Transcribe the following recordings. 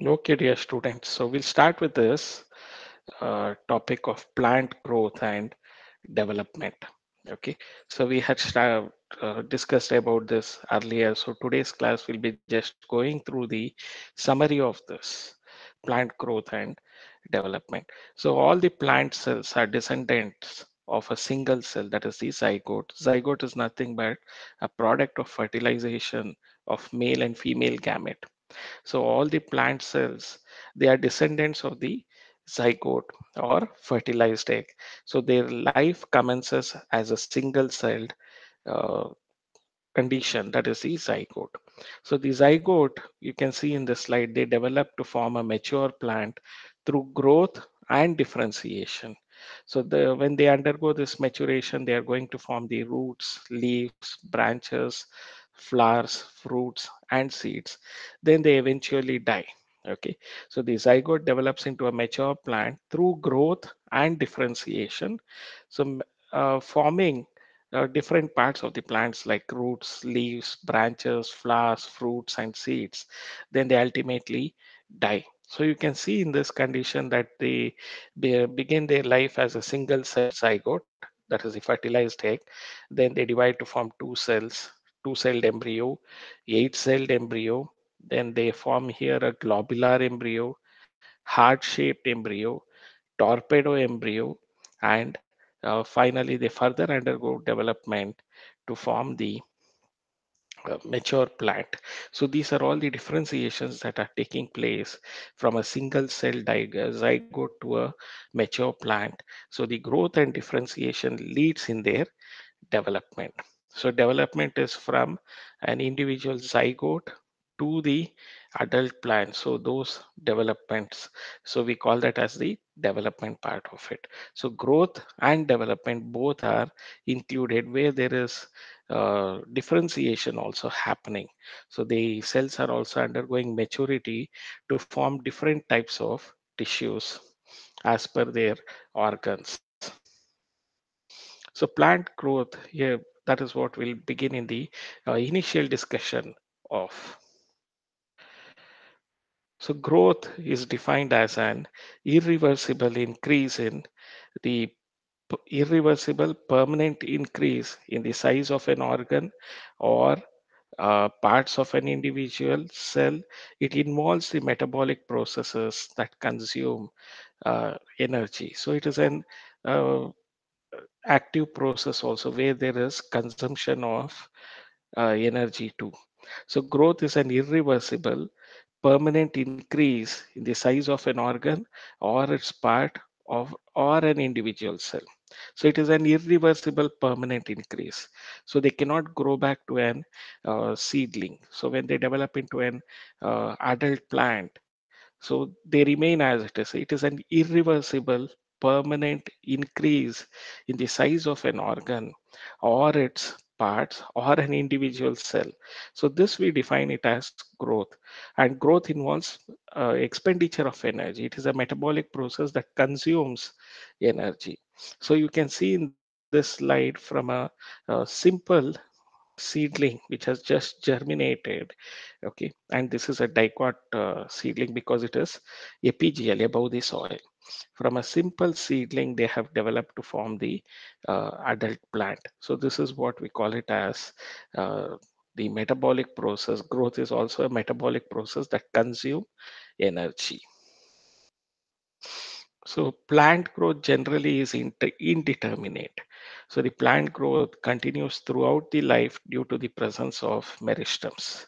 Okay, dear students. So we'll start with this topic of plant growth and development. Okay, so we had discussed about this earlier. So today's class will be just going through the summary of this plant growth and development. So all the plant cells are descendants of a single cell, that is the zygote. Zygote is nothing but a product of fertilization of male and female gamete. So all the plant cells, they are descendants of the zygote or fertilized egg. So their life commences as a single-celled condition, that is the zygote. So the zygote, you can see in the slide, they develop to form a mature plant through growth and differentiation. So when they undergo this maturation, they are going to form the roots, leaves, branches, flowers, fruits, and seeds. Then they eventually die. Okay, so the zygote develops into a mature plant through growth and differentiation. So forming different parts of the plants like roots, leaves, branches, flowers, fruits, and seeds. Then they ultimately die. So you can see in this condition that they begin their life as a single cell zygote, that is the fertilized egg. Then they divide to form two cells, two-celled embryo, eight-celled embryo. Then they form here a globular embryo, heart-shaped embryo, torpedo embryo, and finally they further undergo development to form the mature plant. So these are all the differentiations that are taking place from a single cell zygote to a mature plant. So the growth and differentiation leads in their development. So development is from an individual zygote to the adult plant. So those developments, so we call that as the development part of it. So growth and development both are included where there is differentiation also happening. So the cells are also undergoing maturity to form different types of tissues as per their organs. So plant growth here, that is what we'll begin in the initial discussion of. So growth is defined as an irreversible increase in the permanent increase in the size of an organ or parts of an individual cell. It involves the metabolic processes that consume energy. So it is an active process also where there is consumption of energy too. So growth is an irreversible permanent increase in the size of an organ or its part of or an individual cell. So it is an irreversible permanent increase. So they cannot grow back to an seedling. So when they develop into an adult plant, so they remain as it is. It is an irreversible permanent increase in the size of an organ or its parts or an individual cell. So this we define it as growth, and growth involves expenditure of energy. It is a metabolic process that consumes energy. So you can see in this slide from a simple seedling which has just germinated, okay, and this is a dicot seedling because it is epigeal, above the soil. From a simple seedling, they have developed to form the adult plant. So this is what we call it as the metabolic process. Growth is also a metabolic process that consumes energy. So plant growth generally is indeterminate. So the plant growth continues throughout the life due to the presence of meristems.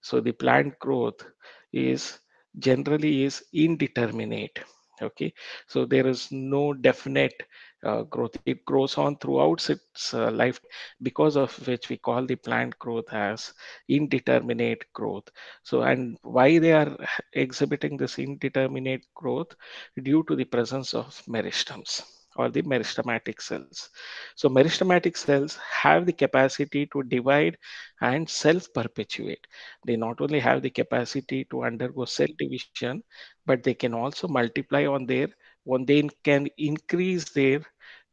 So the plant growth is generally indeterminate. Okay, so there is no definite growth. It grows on throughout its life, because of which we call the plant growth as indeterminate growth. So, and why they are exhibiting this indeterminate growth? Due to the presence of meristems or the meristematic cells. So meristematic cells have the capacity to divide and self-perpetuate. They not only have the capacity to undergo cell division, but they can also multiply on their own. They can increase their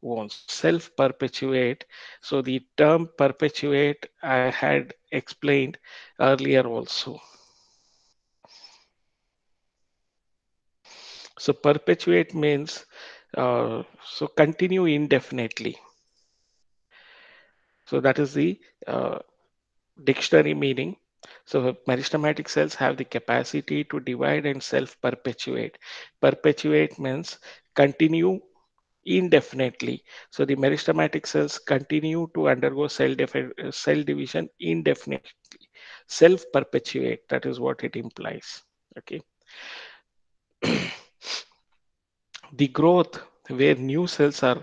own, self-perpetuate. So the term perpetuate I had explained earlier also. So perpetuate means so continue indefinitely. So that is the dictionary meaning. So meristematic cells have the capacity to divide and self-perpetuate. Perpetuate means continue indefinitely. So the meristematic cells continue to undergo cell division indefinitely. Self-perpetuate, that is what it implies. Okay. The growth where new cells are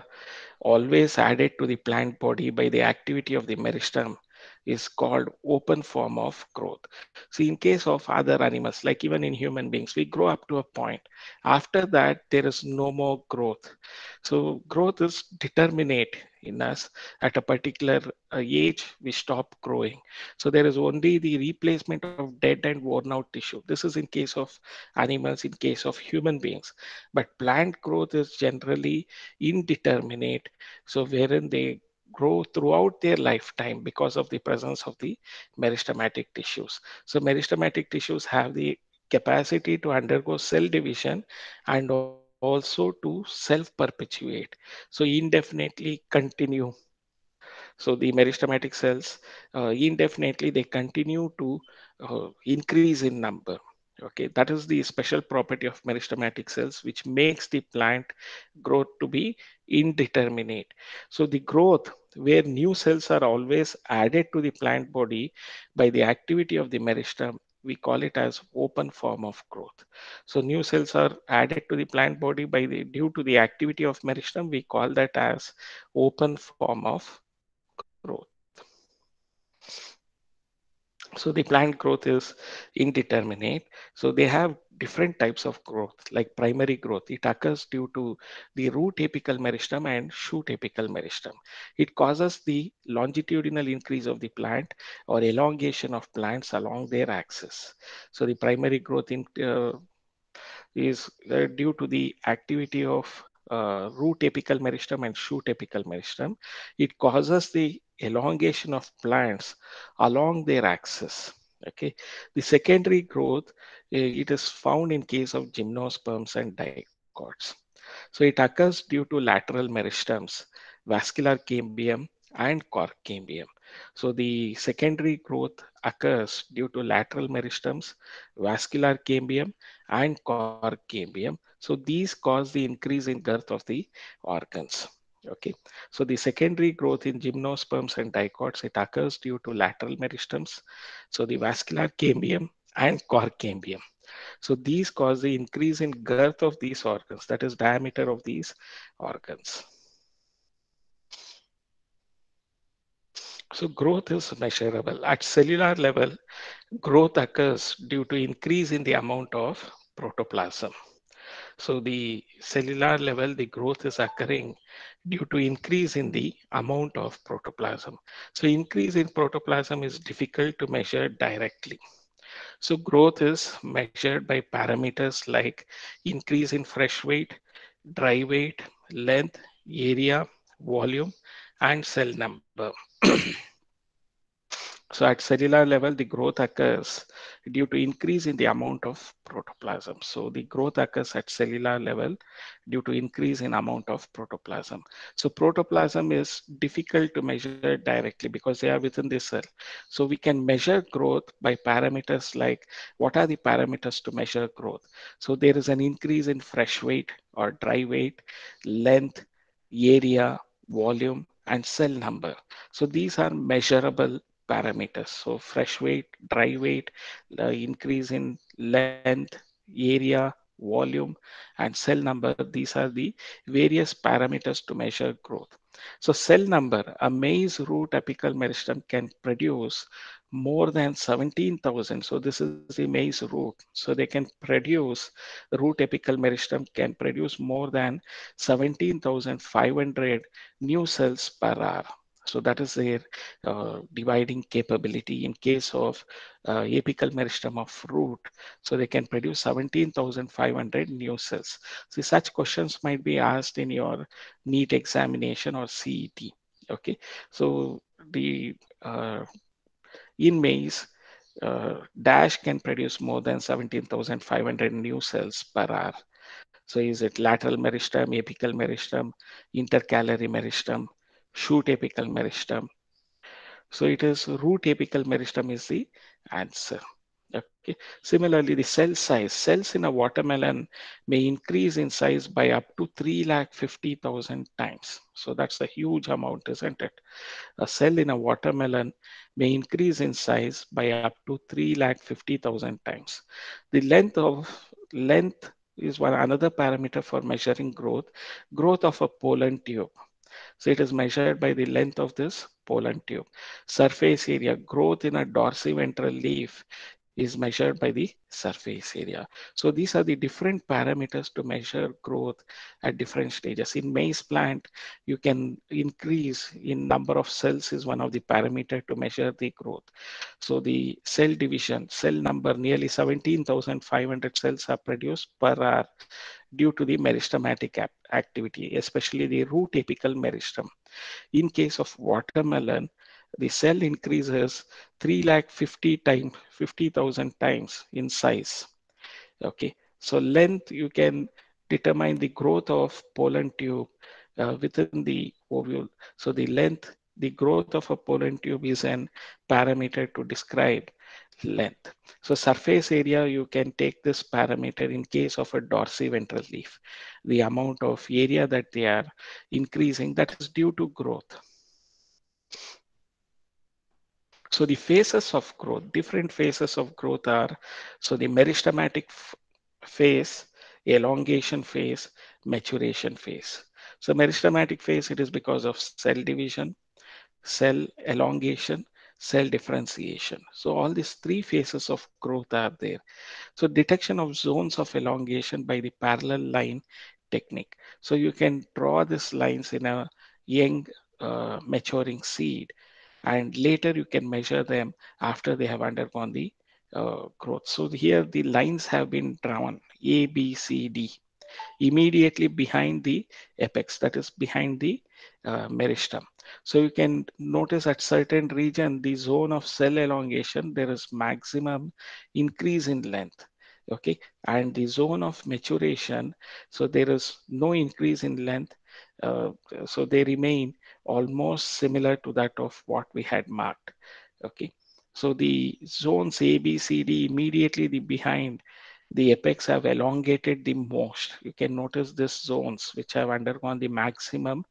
always added to the plant body by the activity of the meristem is called open form of growth. See, in case of other animals, like even in human beings, we grow up to a point. After that, there is no more growth. So growth is determinate in us. At a particular age, we stop growing. So there is only the replacement of dead and worn out tissue. This is in case of animals, in case of human beings. But plant growth is generally indeterminate, so wherein they grow throughout their lifetime because of the presence of the meristematic tissues. So meristematic tissues have the capacity to undergo cell division and also to self-perpetuate. So indefinitely continue. So the meristematic cells, indefinitely they continue to increase in number. Okay, that is the special property of meristematic cells, which makes the plant growth to be indeterminate. So the growth where new cells are always added to the plant body by the activity of the meristem, we call it as open form of growth. So new cells are added to the plant body by the due to the activity of meristem, we call that as open form of growth. So the plant growth is indeterminate. So they have different types of growth, like primary growth. It occurs due to the root apical meristem and shoot apical meristem. It causes the longitudinal increase of the plant or elongation of plants along their axis. So the primary growth is due to the activity of root apical meristem and shoot apical meristem. It causes the elongation of plants along their axis. Okay, the secondary growth, it is found in case of gymnosperms and dicots. So it occurs due to lateral meristems, vascular cambium and cork cambium. So the secondary growth occurs due to lateral meristems, vascular cambium and cork cambium. So these cause the increase in girth of the organs. Okay, so the secondary growth in gymnosperms and dicots, it occurs due to lateral meristems, so the vascular cambium and cork cambium. So these cause the increase in girth of these organs, that is diameter of these organs. So growth is measurable. At cellular level, growth occurs due to increase in the amount of protoplasm. So the cellular level, the growth is occurring due to increase in the amount of protoplasm. So increase in protoplasm is difficult to measure directly. So growth is measured by parameters like increase in fresh weight, dry weight, length, area, volume, and cell number. So at cellular level, the growth occurs due to increase in the amount of protoplasm. So the growth occurs at cellular level due to increase in amount of protoplasm. So protoplasm is difficult to measure directly because they are within the cell. So we can measure growth by parameters like, what are the parameters to measure growth? So there is an increase in fresh weight or dry weight, length, area, volume, and cell number. So these are measurable parameters. So fresh weight, dry weight, increase in length, area, volume, and cell number. These are the various parameters to measure growth. So cell number, a maize root apical meristem can produce more than 17,000. So this is the maize root. So they can produce, root apical meristem can produce more than 17,500 new cells per hour. So that is their dividing capability in case of apical meristem of root. So they can produce 17,500 new cells. So such questions might be asked in your NEET examination or CET. Okay, so the in maize, dash can produce more than 17,500 new cells per hour. So is it lateral meristem, apical meristem, intercalary meristem, shoot apical meristem? So it is root apical meristem is the answer. Okay. Similarly, the cell size, cells in a watermelon may increase in size by up to 350,000 times. So that's a huge amount, isn't it? A cell in a watermelon may increase in size by up to 350,000 times. The length is another parameter for measuring growth of a pollen tube. So it is measured by the length of this pollen tube. Surface area, growth in a dorsiventral leaf is measured by the surface area. So these are the different parameters to measure growth at different stages. In maize plant, you can increase in number of cells is one of the parameter to measure the growth. So the cell division, cell number, nearly 17,500 cells are produced per hour due to the meristematic activity, especially the root apical meristem. In case of watermelon, the cell increases 350,000 times in size. Okay, so length, you can determine the growth of pollen tube within the ovule. So the length, the growth of a pollen tube is an parameter to describe length. So surface area, you can take this parameter in case of a dorsiventral leaf, the amount of area that they are increasing that is due to growth. So the phases of growth, different phases of growth are, so the meristematic phase, elongation phase, maturation phase. So meristematic phase, it is because of cell division, cell elongation, cell differentiation. So all these three phases of growth are there. So detection of zones of elongation by the parallel line technique. So you can draw these lines in a young maturing seed, and later you can measure them after they have undergone the growth. So here the lines have been drawn, A, B, C, D, immediately behind the apex, that is behind the meristem. So you can notice at certain region, the zone of cell elongation, there is maximum increase in length. Okay, and the zone of maturation, so there is no increase in length. So they remain almost similar to that of what we had marked. Okay, so the zones A, B, C, D immediately behind the apex have elongated the most. You can notice these zones which have undergone the maximum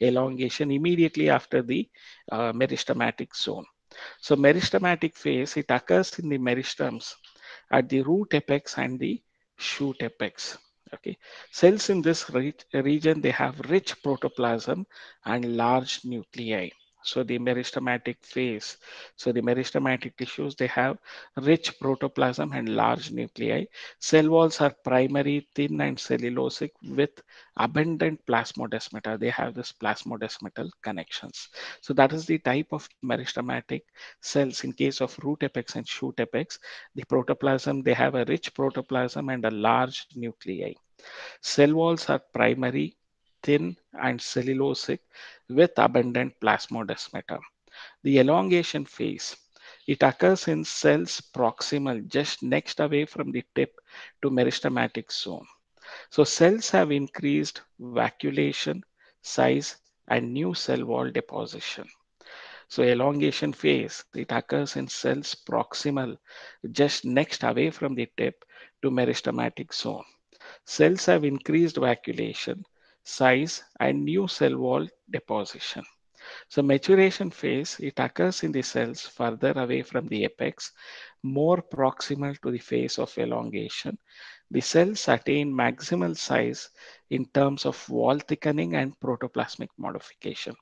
elongation immediately after the meristematic zone. So meristematic phase, it occurs in the meristems at the root apex and the shoot apex. Okay, cells in this region, they have rich protoplasm and large nuclei. So the meristematic phase, so the meristematic tissues, they have rich protoplasm and large nuclei. Cell walls are primary, thin and cellulosic with abundant plasmodesmata. They have this plasmodesmatal connections. So that is the type of meristematic cells. In case of root apex and shoot apex, the protoplasm, they have a rich protoplasm and a large nuclei. Cell walls are primary, thin and cellulosic with abundant plasmodesmata. The elongation phase, it occurs in cells proximal, just next away from the tip to meristematic zone. So cells have increased vaculation, size, and new cell wall deposition. So elongation phase, it occurs in cells proximal, just next away from the tip to meristematic zone. Cells have increased vaculation, size, and new cell wall deposition. So maturation phase, it occurs in the cells further away from the apex, more proximal to the phase of elongation. The cells attain maximal size in terms of wall thickening and protoplasmic modification.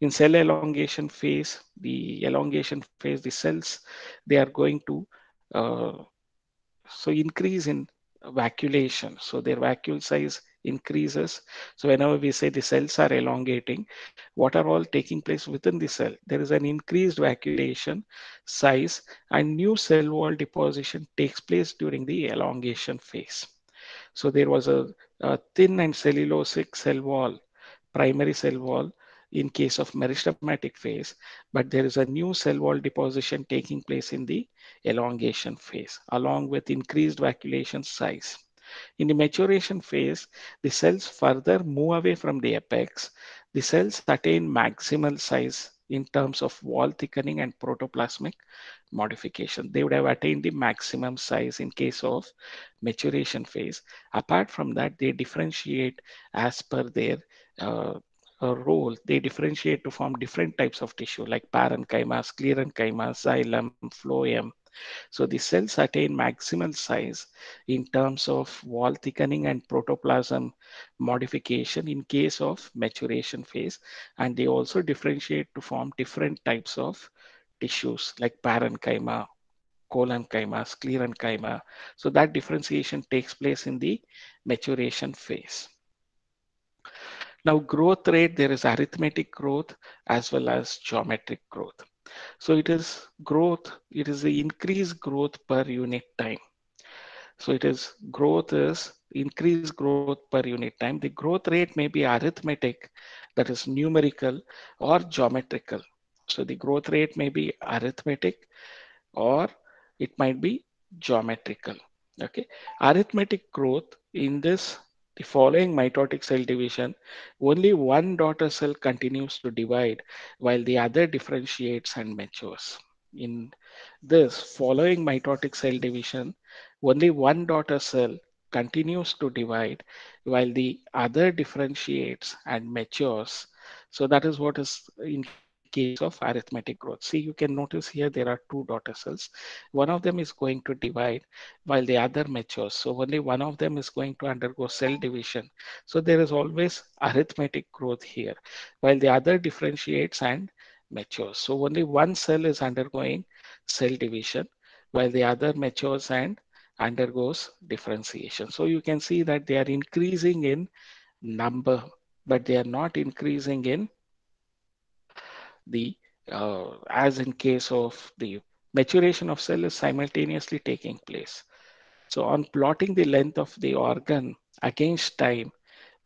In cell elongation phase, the cells, they are going to increase in vaculation. So their vacuole size increases. So whenever we say the cells are elongating, what are all taking place within the cell? There is an increased vaculation, size, and new cell wall deposition takes place during the elongation phase. So there was a thin and cellulosic cell wall, primary cell wall, in case of meristematic phase, but there is a new cell wall deposition taking place in the elongation phase along with increased vaculation, size. In the maturation phase, the cells further move away from the apex. The cells attain maximal size in terms of wall thickening and protoplasmic modification. They would have attained the maximum size in case of maturation phase. Apart from that, they differentiate as per their role. They differentiate to form different types of tissue like parenchyma, sclerenchyma, xylem, phloem. So the cells attain maximal size in terms of wall thickening and protoplasm modification in case of maturation phase. And they also differentiate to form different types of tissues like parenchyma, colonchyma, sclerenchyma. So that differentiation takes place in the maturation phase. Now, growth rate, there is arithmetic growth as well as geometric growth. So it is growth, it is the increased growth per unit time. So it is growth is increased growth per unit time. The growth rate may be arithmetic, that is numerical, or geometrical. So the growth rate may be arithmetic or it might be geometrical. Okay. Arithmetic growth in this the following mitotic cell division, only one daughter cell continues to divide while the other differentiates and matures. In this following mitotic cell division, only one daughter cell continues to divide while the other differentiates and matures. So that is what is in case of arithmetic growth. See, you can notice here there are two daughter cells. One of them is going to divide while the other matures. So only one of them is going to undergo cell division. So there is always arithmetic growth here while the other differentiates and matures. So only one cell is undergoing cell division while the other matures and undergoes differentiation. So you can see that they are increasing in number, but they are not increasing in the as in case of the maturation of cell is simultaneously taking place. So on plotting the length of the organ against time,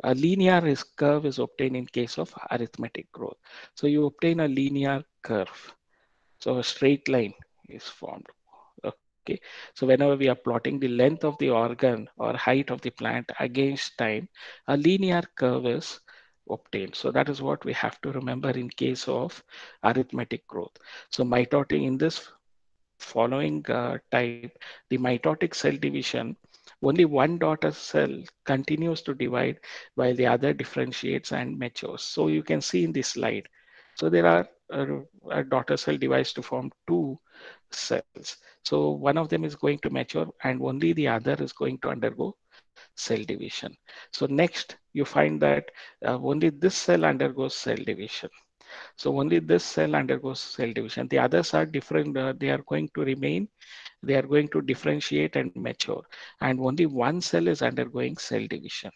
a linear curve is obtained in case of arithmetic growth. So you obtain a linear curve. So a straight line is formed. Okay. So whenever we are plotting the length of the organ or height of the plant against time, a linear curve is obtained. So that is what we have to remember in case of arithmetic growth. So mitotic in this following type, the mitotic cell division, only one daughter cell continues to divide while the other differentiates and matures. So you can see in this slide. So there are a daughter cell divides to form two cells. So one of them is going to mature and only the other is going to undergo cell division. So next you find that only this cell undergoes cell division. So only this cell undergoes cell division. The others are different. They are going to remain. They are going to differentiate and mature. And only one cell is undergoing cell division.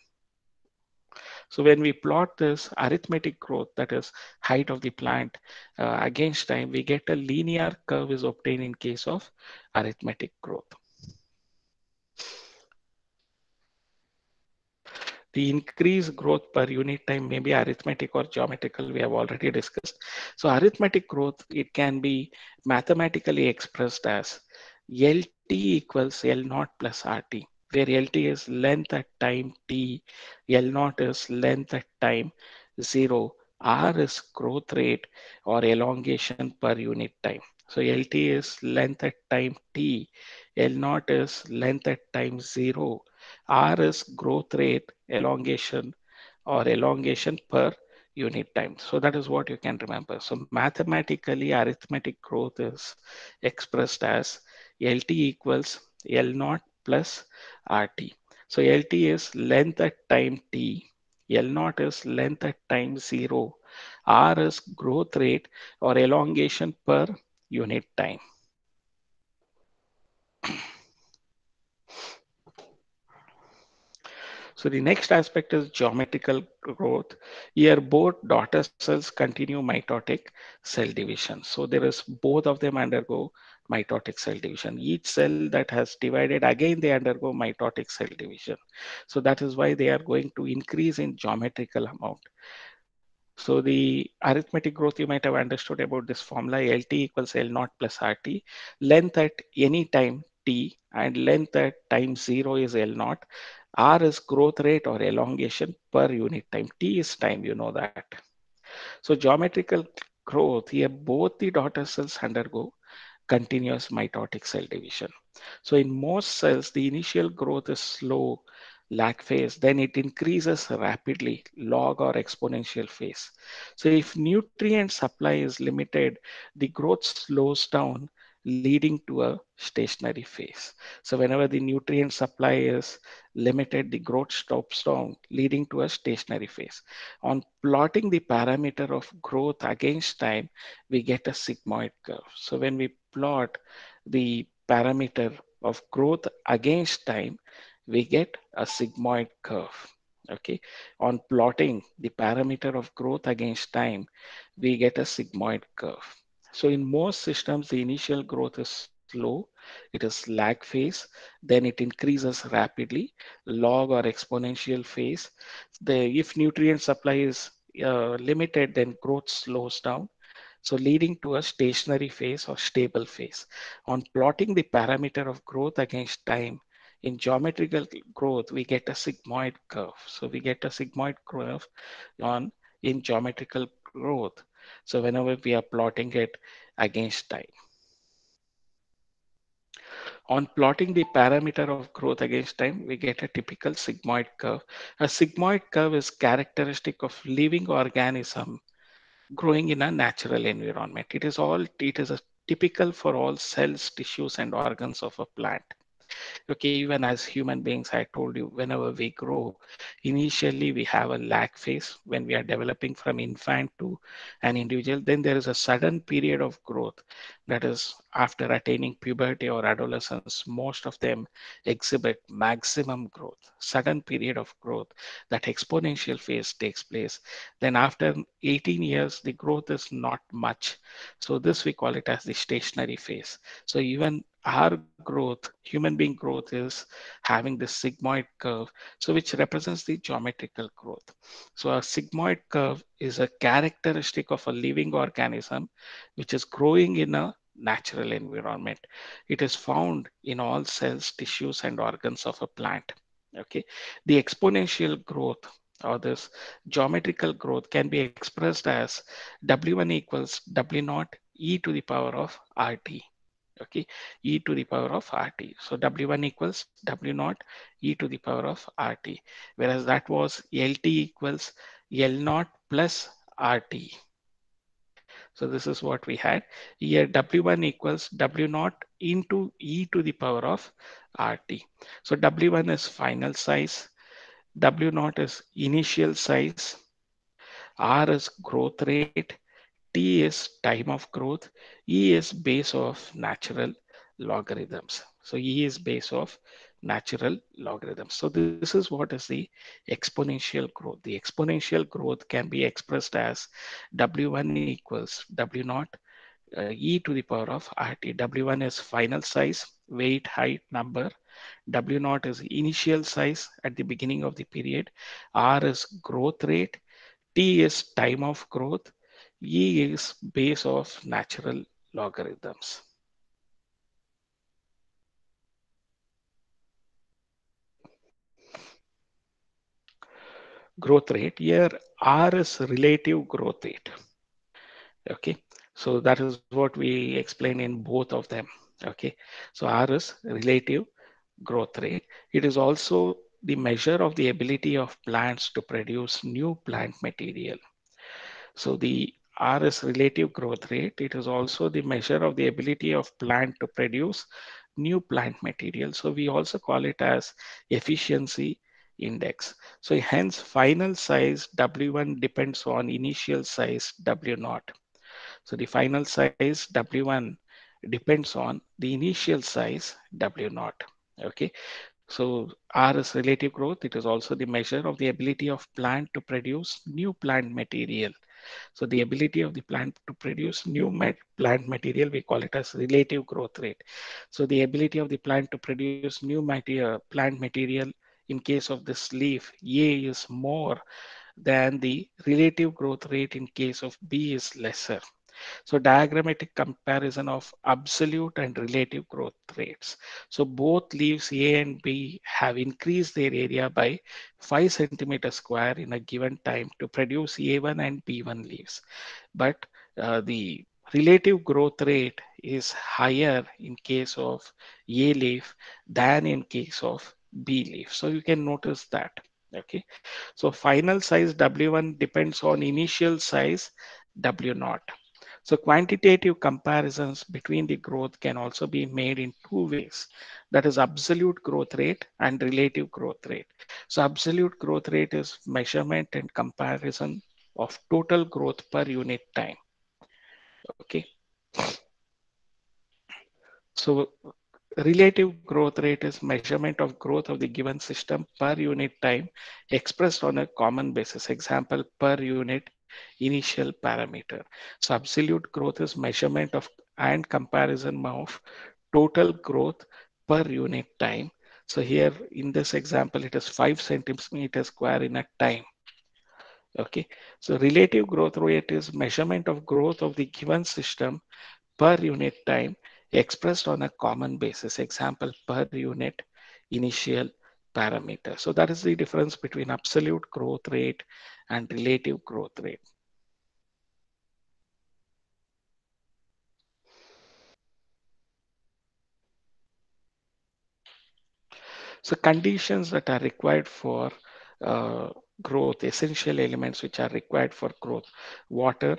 So when we plot this arithmetic growth, that is height of the plant against time, we get a linear curve is obtained in case of arithmetic growth. The increased growth per unit time may be arithmetic or geometrical, we have already discussed. So arithmetic growth, it can be mathematically expressed as LT equals L0 plus RT, where LT is length at time t, L0 is length at time 0, R is growth rate or elongation per unit time. So LT is length at time t, L0 is length at time 0, R is growth rate, elongation or elongation per unit time. So that is what you can remember. So mathematically, arithmetic growth is expressed as LT equals L0 plus RT. So LT is length at time t, L0 is length at time 0, R is growth rate or elongation per unit time. So the next aspect is geometrical growth. Here both daughter cells continue mitotic cell division. So there is both of them undergo mitotic cell division. Each cell that has divided, again, they undergo mitotic cell division. So that is why they are going to increase in geometrical amount. So the arithmetic growth, you might have understood about this formula, LT equals L0 plus RT, length at any time t and length at time 0 is L0, R is growth rate or elongation per unit time. T is time, you know that. So geometrical growth, here both the daughter cells undergo continuous mitotic cell division. So in most cells, the initial growth is slow, lag phase, then it increases rapidly, log or exponential phase. So if nutrient supply is limited, the growth slows down, leading to a stationary phase. So whenever the nutrient supply is limited, the growth stops down, leading to a stationary phase. On plotting the parameter of growth against time, we get a sigmoid curve. So when we plot the parameter of growth against time, we get a sigmoid curve. Okay, on plotting the parameter of growth against time, we get a sigmoid curve. So in most systems, the initial growth is slow. It is lag phase. Then it increases rapidly, log or exponential phase. If nutrient supply is limited, then growth slows down, so leading to a stationary phase or stable phase. On plotting the parameter of growth against time, in geometrical growth, we get a sigmoid curve. So we get a sigmoid curve in geometrical growth. So whenever we are plotting it against time. On plotting the parameter of growth against time, we get a typical sigmoid curve. A sigmoid curve is characteristic of living organism growing in a natural environment. It is a typical for all cells, tissues, and organs of a plant. Okay, even as human beings, I told you, whenever we grow, initially we have a lag phase when we are developing from infant to an individual. Then there is a sudden period of growth, that is after attaining puberty or adolescence, most of them exhibit maximum growth, sudden period of growth, that exponential phase takes place. Then after 18 years, the growth is not much. So this we call it as the stationary phase. So even our growth, human being growth, is having this sigmoid curve, so which represents the geometrical growth. So a sigmoid curve is a characteristic of a living organism which is growing in a natural environment. It is found in all cells, tissues, and organs of a plant. Okay, the exponential growth or this geometrical growth can be expressed as W1 equals W0 e to the power of RT. Okay, e to the power of RT. So W1 equals W0 e to the power of RT, whereas that was LT equals L0 plus RT. So this is what we had here. W1 equals W0 into e to the power of RT. So W1 is final size, W0 is initial size, R is growth rate, T is time of growth, E is base of natural logarithms. So E is base of natural logarithms. So this is what is the exponential growth. The exponential growth can be expressed as W1 equals W0 e to the power of RT. W1 is final size, weight, height, number. W0 is initial size at the beginning of the period. R is growth rate. T is time of growth. E is base of natural logarithms. Growth rate, here R is relative growth rate. Okay, so that is what we explain in both of them. Okay, so R is relative growth rate. It is also the measure of the ability of plants to produce new plant material. So the R is relative growth rate. It is also the measure of the ability of plant to produce new plant material. So we also call it as efficiency index. So hence final size W1 depends on initial size W0. So the final size W1 depends on the initial size W0. Okay. So R is relative growth. It is also the measure of the ability of plant to produce new plant material. So the ability of the plant to produce new plant material, we call it as relative growth rate. So the ability of the plant to produce new plant material in case of this leaf, A is more than the relative growth rate in case of B is lesser. So diagrammatic comparison of absolute and relative growth rates. So both leaves A and B have increased their area by 5 cm² in a given time to produce A1 and B1 leaves. But the relative growth rate is higher in case of A leaf than in case of B leaf. So you can notice that. Okay, so final size W1 depends on initial size W0. So quantitative comparisons between the growth can also be made in two ways. That is absolute growth rate and relative growth rate. So absolute growth rate is measurement and comparison of total growth per unit time. Okay. So relative growth rate is measurement of growth of the given system per unit time expressed on a common basis. Example, per unit initial parameter. So absolute growth is measurement of and comparison of total growth per unit time. So here in this example, it is 5 cm² in a time. Okay, so relative growth rate is measurement of growth of the given system per unit time expressed on a common basis. Example, per unit initial parameter. So that is the difference between absolute growth rate and relative growth rate. So conditions that are required for growth, essential elements which are required for growth: water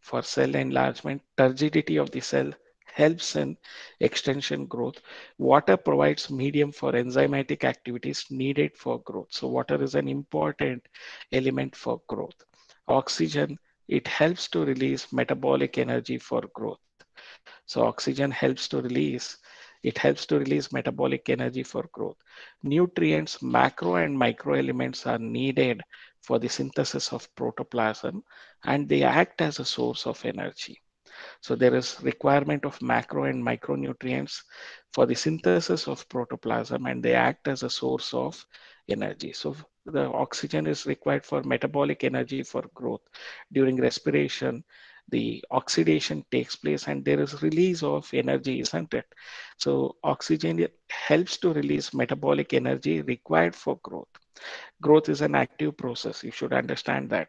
for cell enlargement, turgidity of the cell helps in extension growth. Water provides medium for enzymatic activities needed for growth. So water is an important element for growth. Oxygen, it helps to release metabolic energy for growth. So oxygen helps to release, it helps to release metabolic energy for growth. Nutrients, macro and micro elements are needed for the synthesis of protoplasm, and they act as a source of energy. So there is requirement of macro and micronutrients for the synthesis of protoplasm, and they act as a source of energy. So the oxygen is required for metabolic energy for growth. During respiration, the oxidation takes place and there is release of energy, isn't it? So oxygen helps to release metabolic energy required for growth. Growth is an active process. You should understand that.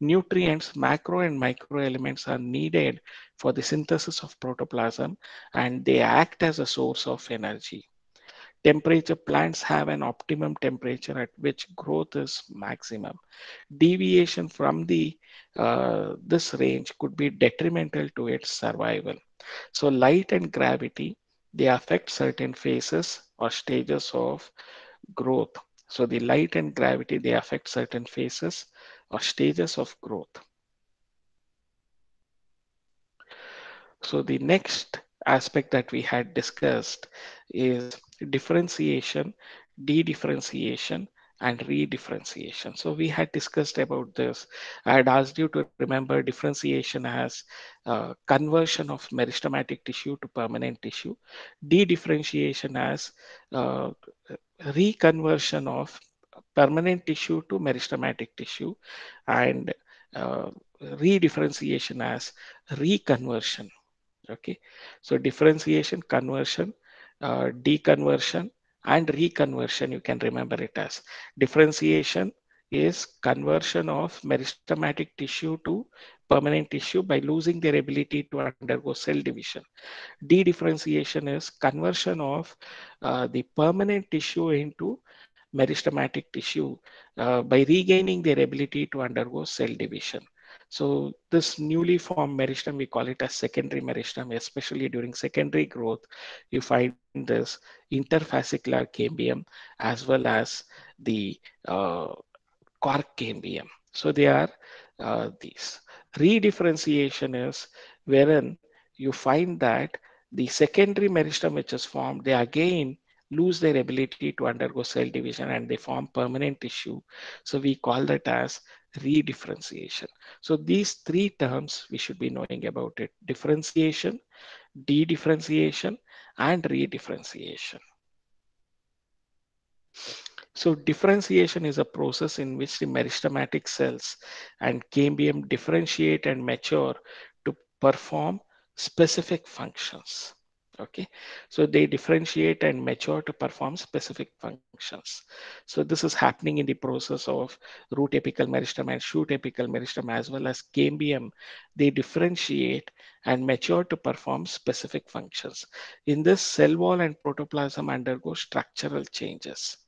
Nutrients, macro and micro elements are needed for the synthesis of protoplasm, and they act as a source of energy. Temperature, plants have an optimum temperature at which growth is maximum. Deviation from the this range could be detrimental to its survival. So light and gravity, they affect certain phases or stages of growth. So the light and gravity, they affect certain phases or stages of growth. So the next aspect that we had discussed is differentiation, dedifferentiation, and redifferentiation. So we had discussed about this. I had asked you to remember differentiation as conversion of meristematic tissue to permanent tissue, dedifferentiation as reconversion of permanent tissue to meristematic tissue, and redifferentiation as reconversion. Okay, so differentiation, conversion, deconversion, and reconversion, you can remember it as. Differentiation is conversion of meristematic tissue to permanent tissue by losing their ability to undergo cell division. Dedifferentiation is conversion of the permanent tissue into meristematic tissue by regaining their ability to undergo cell division. So this newly formed meristem, we call it as secondary meristem. Especially during secondary growth, you find this interfascicular cambium as well as the cork cambium. So they are these. Redifferentiation is wherein you find that the secondary meristem which is formed, they again lose their ability to undergo cell division and they form permanent tissue. So we call that as redifferentiation. So these three terms we should be knowing about it: differentiation, dedifferentiation, and redifferentiation. So differentiation is a process in which the meristematic cells and cambium differentiate and mature to perform specific functions. Okay, so they differentiate and mature to perform specific functions. So this is happening in the process of root apical meristem and shoot apical meristem as well as cambium. They differentiate and mature to perform specific functions. In this, cell wall and protoplasm undergo structural changes.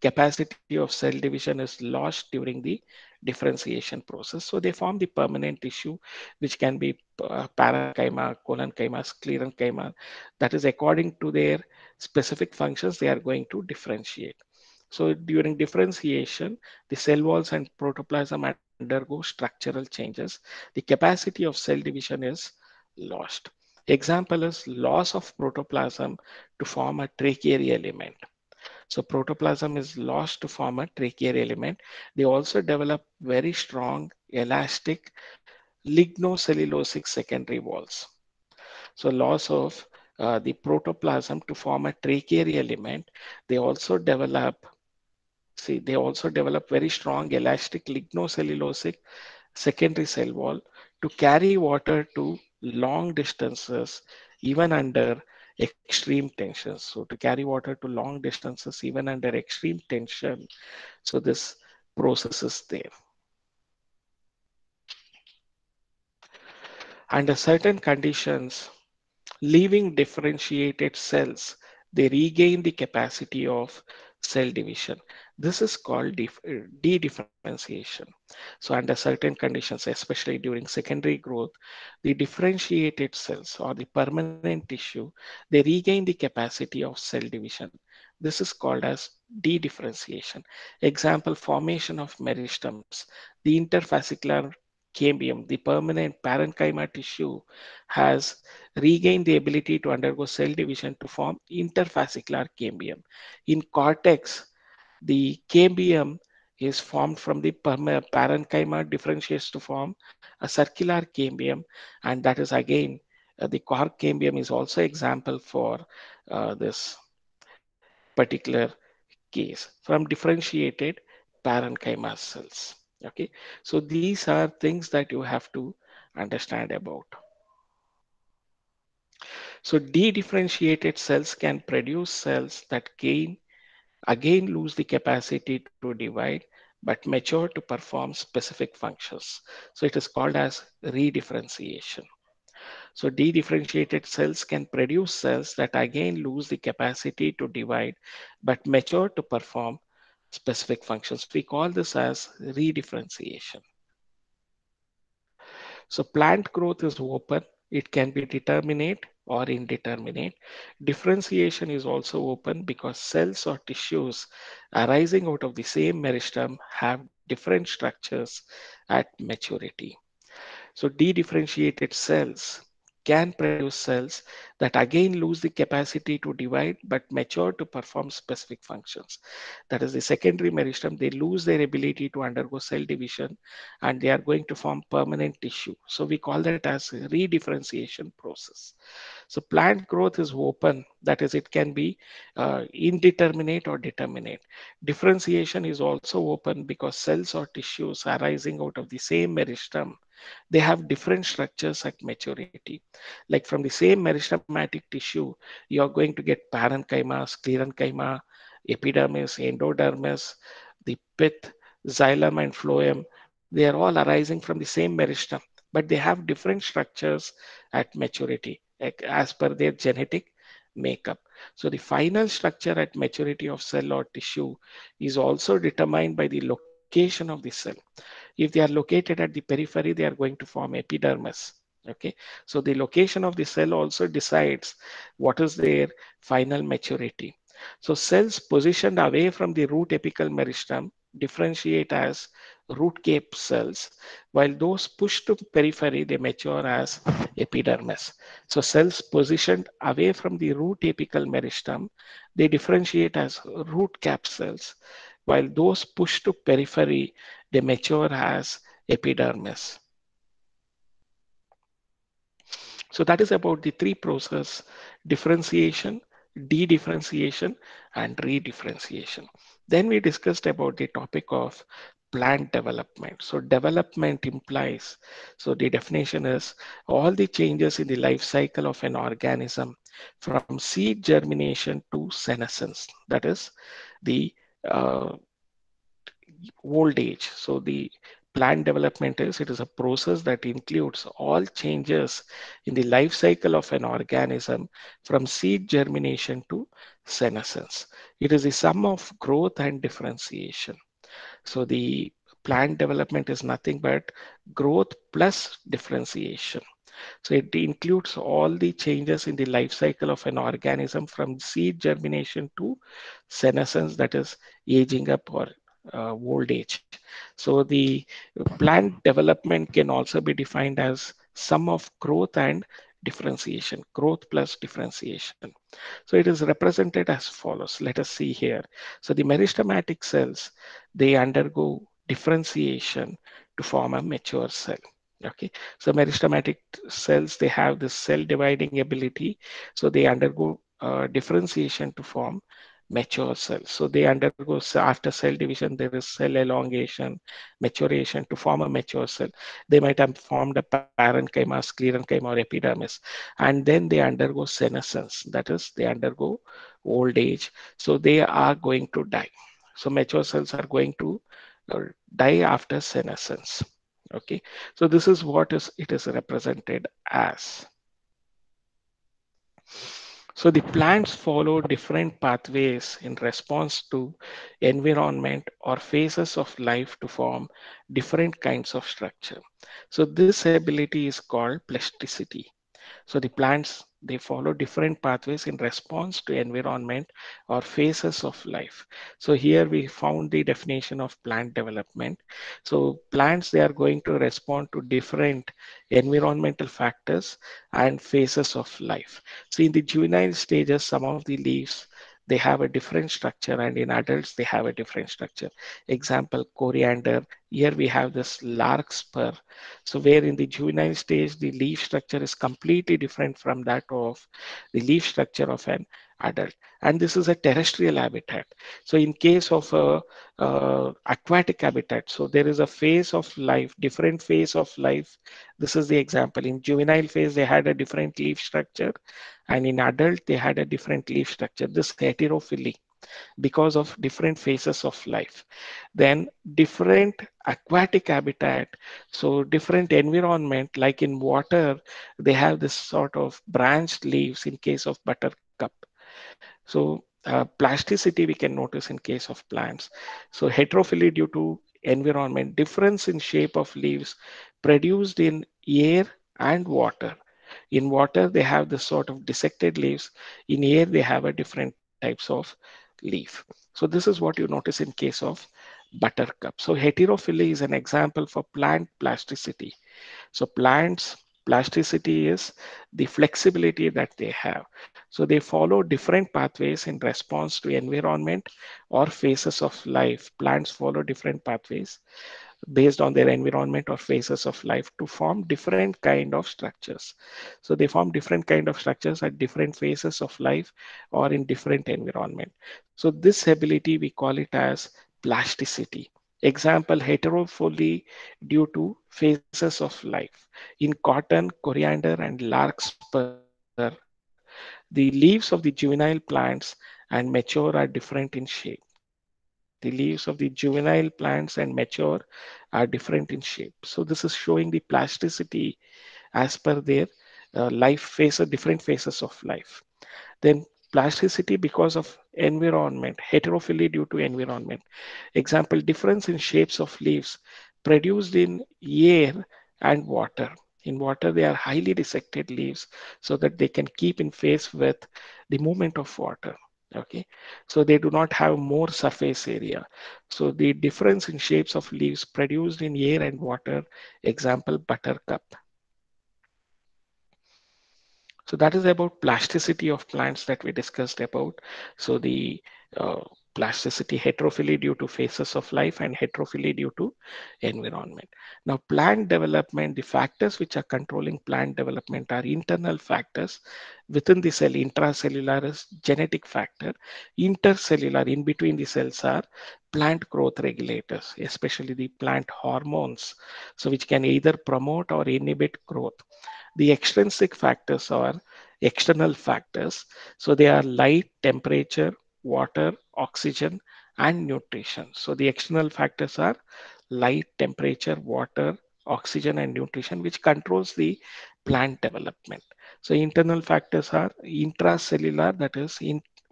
Capacity of cell division is lost during the differentiation process. So they form the permanent tissue, which can be parenchyma, colonchyma, sclerenchyma. That is, according to their specific functions, they are going to differentiate. So during differentiation, the cell walls and protoplasm undergo structural changes. The capacity of cell division is lost. Example is loss of protoplasm to form a tracheal element. So protoplasm is lost to form a tracheal element. They also develop very strong elastic lignocellulosic secondary walls. So loss of the protoplasm to form a tracheal element. They also develop very strong elastic lignocellulosic secondary cell wall to carry water to long distances, even under extreme tension. So to carry water to long distances, even under extreme tension. So this process is there. Under certain conditions, leaving differentiated cells, they regain the capacity of cell division. This is called dedifferentiation. So under certain conditions, especially during secondary growth, the differentiated cells or the permanent tissue, they regain the capacity of cell division. This is called as dedifferentiation. Example, formation of meristems, the interfascicular cambium, the permanent parenchyma tissue has regained the ability to undergo cell division to form interfascicular cambium. In cortex, the cambium is formed from the parenchyma, differentiates to form a circular cambium, and that is again, the cork cambium is also example for this particular case from differentiated parenchyma cells. Okay, so these are things that you have to understand about. So dedifferentiated cells can produce cells that again lose the capacity to divide, but mature to perform specific functions. So it is called as redifferentiation. So dedifferentiated cells can produce cells that again lose the capacity to divide, but mature to perform specific functions. We call this as redifferentiation. So plant growth is open. It can be determinate or indeterminate. Differentiation is also open because cells or tissues arising out of the same meristem have different structures at maturity. So dedifferentiated cells can produce cells that again lose the capacity to divide, but mature to perform specific functions. That is the secondary meristem, they lose their ability to undergo cell division and they are going to form permanent tissue. So we call that as redifferentiation process. So plant growth is open, that is it can be indeterminate or determinate. Differentiation is also open because cells or tissues arising out of the same meristem, they have different structures at maturity. Like from the same meristematic tissue, you are going to get parenchyma, sclerenchyma, epidermis, endodermis, the pith, xylem, and phloem. They are all arising from the same meristem, but they have different structures at maturity as per their genetic makeup. So the final structure at maturity of cell or tissue is also determined by the location of the cell. If they are located at the periphery, they are going to form epidermis. Okay, so the location of the cell also decides what is their final maturity. So cells positioned away from the root apical meristem differentiate as root cape cells, while those pushed to the periphery, they mature as epidermis. So cells positioned away from the root apical meristem, they differentiate as root cap cells, while those pushed to periphery, they mature as epidermis. So that is about the three processes: differentiation, dedifferentiation, and redifferentiation. Then we discussed about the topic of plant development. So development implies, so the definition is all the changes in the life cycle of an organism from seed germination to senescence, that is the old age. So the plant development is, it is a process that includes all changes in the life cycle of an organism from seed germination to senescence. It is the sum of growth and differentiation. So the plant development is nothing but growth plus differentiation. So it includes all the changes in the life cycle of an organism from seed germination to senescence, that is aging up or old age. So the plant development can also be defined as sum of growth and differentiation, growth plus differentiation. So it is represented as follows. Let us see here. So the meristematic cells, they undergo differentiation to form a mature cell. Okay, so meristematic cells, they have this cell dividing ability. So they undergo differentiation to form mature cells. So they undergo, after cell division, there is cell elongation, maturation to form a mature cell. They might have formed a parenchyma, sclerenchyma, or epidermis, and then they undergo senescence, that is, they undergo old age. So they are going to die. So mature cells are going to die after senescence. Okay, so this is what is it is represented as. So the plants follow different pathways in response to environment or phases of life to form different kinds of structure. So this ability is called plasticity. So the plants, they follow different pathways in response to environment or phases of life. So here we found the definition of plant development. So plants, they are going to respond to different environmental factors and phases of life. So in the juvenile stages, some of the leaves, they have a different structure, and in adults, they have a different structure. Example, coriander. Here we have this larkspur. So where in the juvenile stage, the leaf structure is completely different from that of the leaf structure of an adult. And this is a terrestrial habitat. So in case of aquatic habitat, so there is a phase of life, different phase of life. This is the example. In juvenile phase, they had a different leaf structure, and in adult, they had a different leaf structure. This heterophily, because of different phases of life. Then different aquatic habitat, so different environment, like in water, they have this sort of branched leaves in case of buttercup. So plasticity we can notice in case of plants. So heterophily due to environment, difference in shape of leaves produced in air and water. In water, they have this sort of dissected leaves. In air, they have a different types of leaf. So this is what you notice in case of buttercup. So heterophily is an example for plant plasticity. So plants plasticity is the flexibility that they have. So they follow different pathways in response to environment or phases of life. Plants follow different pathways based on their environment or phases of life to form different kind of structures. So they form different kind of structures at different phases of life or in different environment. So this ability, we call it as plasticity. Example, heterophily due to phases of life. In cotton, coriander, and larkspur, the leaves of the juvenile plants and mature are different in shape. The leaves of the juvenile plants and mature are different in shape. So this is showing the plasticity as per their life phase or different phases of life. Then plasticity because of environment, heterophily due to environment. Example, difference in shapes of leaves produced in air and water. In water, they are highly dissected leaves so that they can keep in phase with the movement of water. Okay, so they do not have more surface area. So the difference in shapes of leaves produced in air and water, example, buttercup. So that is about plasticity of plants that we discussed about. So the plasticity, heterophily due to phases of life, and heterophily due to environment. Now, plant development, the factors which are controlling plant development are internal factors within the cell. Intracellular is genetic factor. Intercellular, in between the cells, are plant growth regulators, especially the plant hormones, so which can either promote or inhibit growth. The extrinsic factors are external factors, so they are light, temperature, water, oxygen, and nutrition. So the external factors are light, temperature, water, oxygen, and nutrition, which controls the plant development. So internal factors are intracellular, that is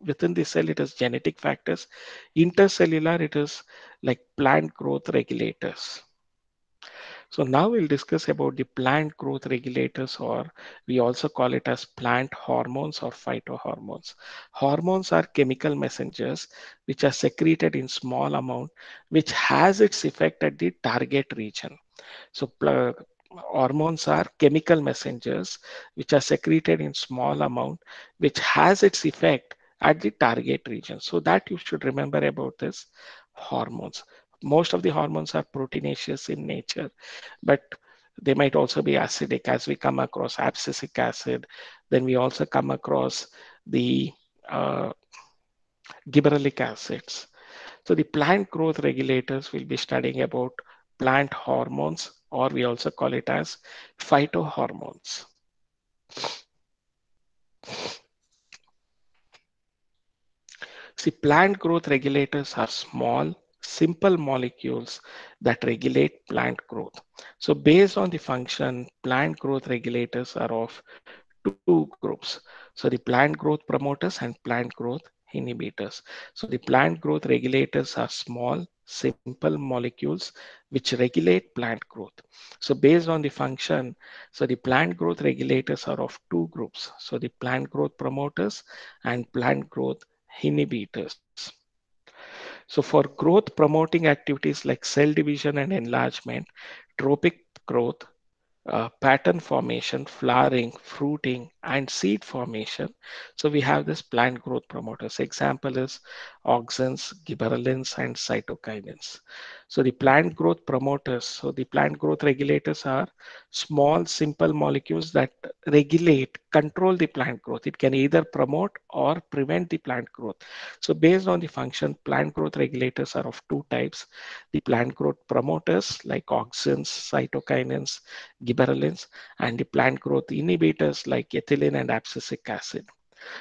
within the cell, it is genetic factors. Intercellular, it is like plant growth regulators. So now we'll discuss about the plant growth regulators, or we also call it as plant hormones or phytohormones. Hormones are chemical messengers which are secreted in small amount, which has its effect at the target region. So hormones are chemical messengers which are secreted in small amount, which has its effect at the target region. So that you should remember about this hormones. Most of the hormones are proteinaceous in nature, but they might also be acidic, as we come across abscisic acid. Then we also come across the gibberellic acids. So the plant growth regulators, will be studying about plant hormones, or we also call it as phytohormones. See, plant growth regulators are small, simple molecules that regulate plant growth. So based on the function, plant growth regulators are of two groups. So the plant growth promoters and plant growth inhibitors. So the plant growth regulators are small, simple molecules which regulate plant growth. So based on the function, so the plant growth regulators are of two groups. So the plant growth promoters and plant growth inhibitors. So for growth promoting activities like cell division and enlargement, trophic growth, pattern formation, flowering, fruiting, and seed formation, so we have this plant growth promoters. Example is auxins, gibberellins, and cytokinins. So the plant growth promoters, so the plant growth regulators are small, simple molecules that regulate, control the plant growth. It can either promote or prevent the plant growth. So based on the function, plant growth regulators are of two types. The plant growth promoters like auxins, cytokinins, gibberellins, and the plant growth inhibitors like ethylene and abscisic acid.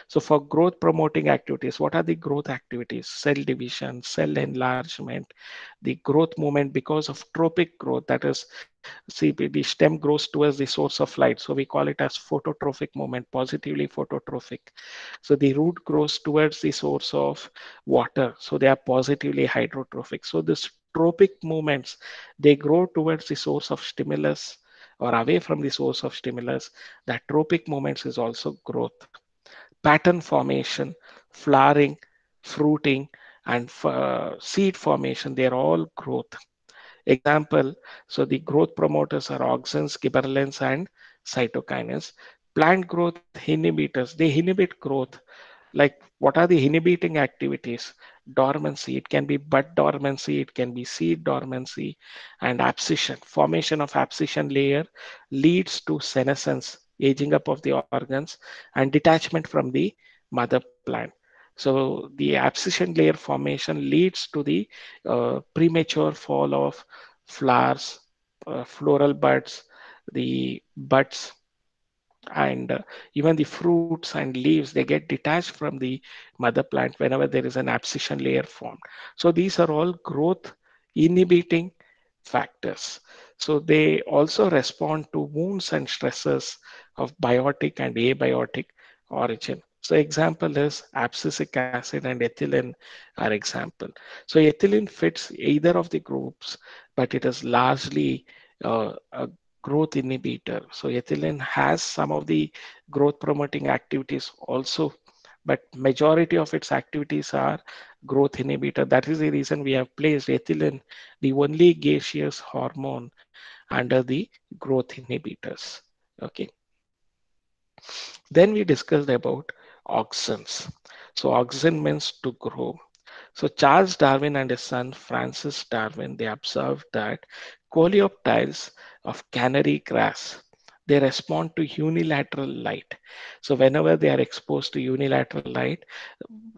So for growth promoting activities, what are the growth activities? Cell division, cell enlargement, the growth movement because of trophic growth, that is, see, the stem grows towards the source of light, so we call it as phototrophic movement, positively phototrophic. So the root grows towards the source of water, so they are positively hydrotrophic. So this trophic movements, they grow towards the source of stimulus or away from the source of stimulus. That trophic movements is also growth. Pattern formation, flowering, fruiting, and seed formation, they're all growth. Example, so the growth promoters are auxins, gibberellins, and cytokinins. Plant growth inhibitors, they inhibit growth. Like, what are the inhibiting activities? Dormancy, it can be bud dormancy, it can be seed dormancy, and abscission. Formation of abscission layer leads to senescence, aging up of the organs, and detachment from the mother plant. So the abscission layer formation leads to the premature fall of flowers, floral buds, the buds, and even the fruits and leaves, they get detached from the mother plant whenever there is an abscission layer formed. So these are all growth inhibiting factors. So they also respond to wounds and stresses of biotic and abiotic origin. So example is abscisic acid and ethylene are example. So ethylene fits either of the groups, but it is largely a growth inhibitor. So ethylene has some of the growth promoting activities also, but majority of its activities are growth inhibitor. That is the reason we have placed ethylene, the only gaseous hormone, under the growth inhibitors. Okay. Then we discussed about auxins. So auxin means to grow. So Charles Darwin and his son Francis Darwin, they observed that coleoptiles of canary grass, they respond to unilateral light. So whenever they are exposed to unilateral light,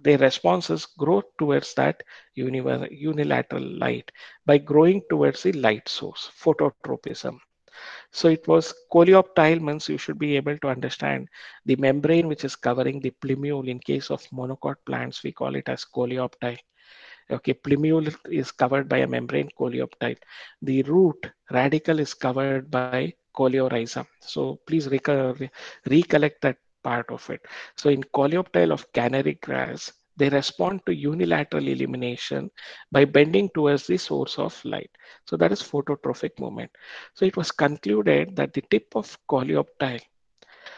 their responses grow towards that unilateral light by growing towards the light source, phototropism. So it was coleoptile means you should be able to understand the membrane which is covering the plumule. In case of monocot plants, we call it as coleoptile. Okay, plumule is covered by a membrane, coleoptile. The root radical is covered by coleorhizum. So please recollect that part of it. So in coleoptile of canary grass, they respond to unilateral illumination by bending towards the source of light. So that is phototrophic movement. So it was concluded that the tip of coleoptile,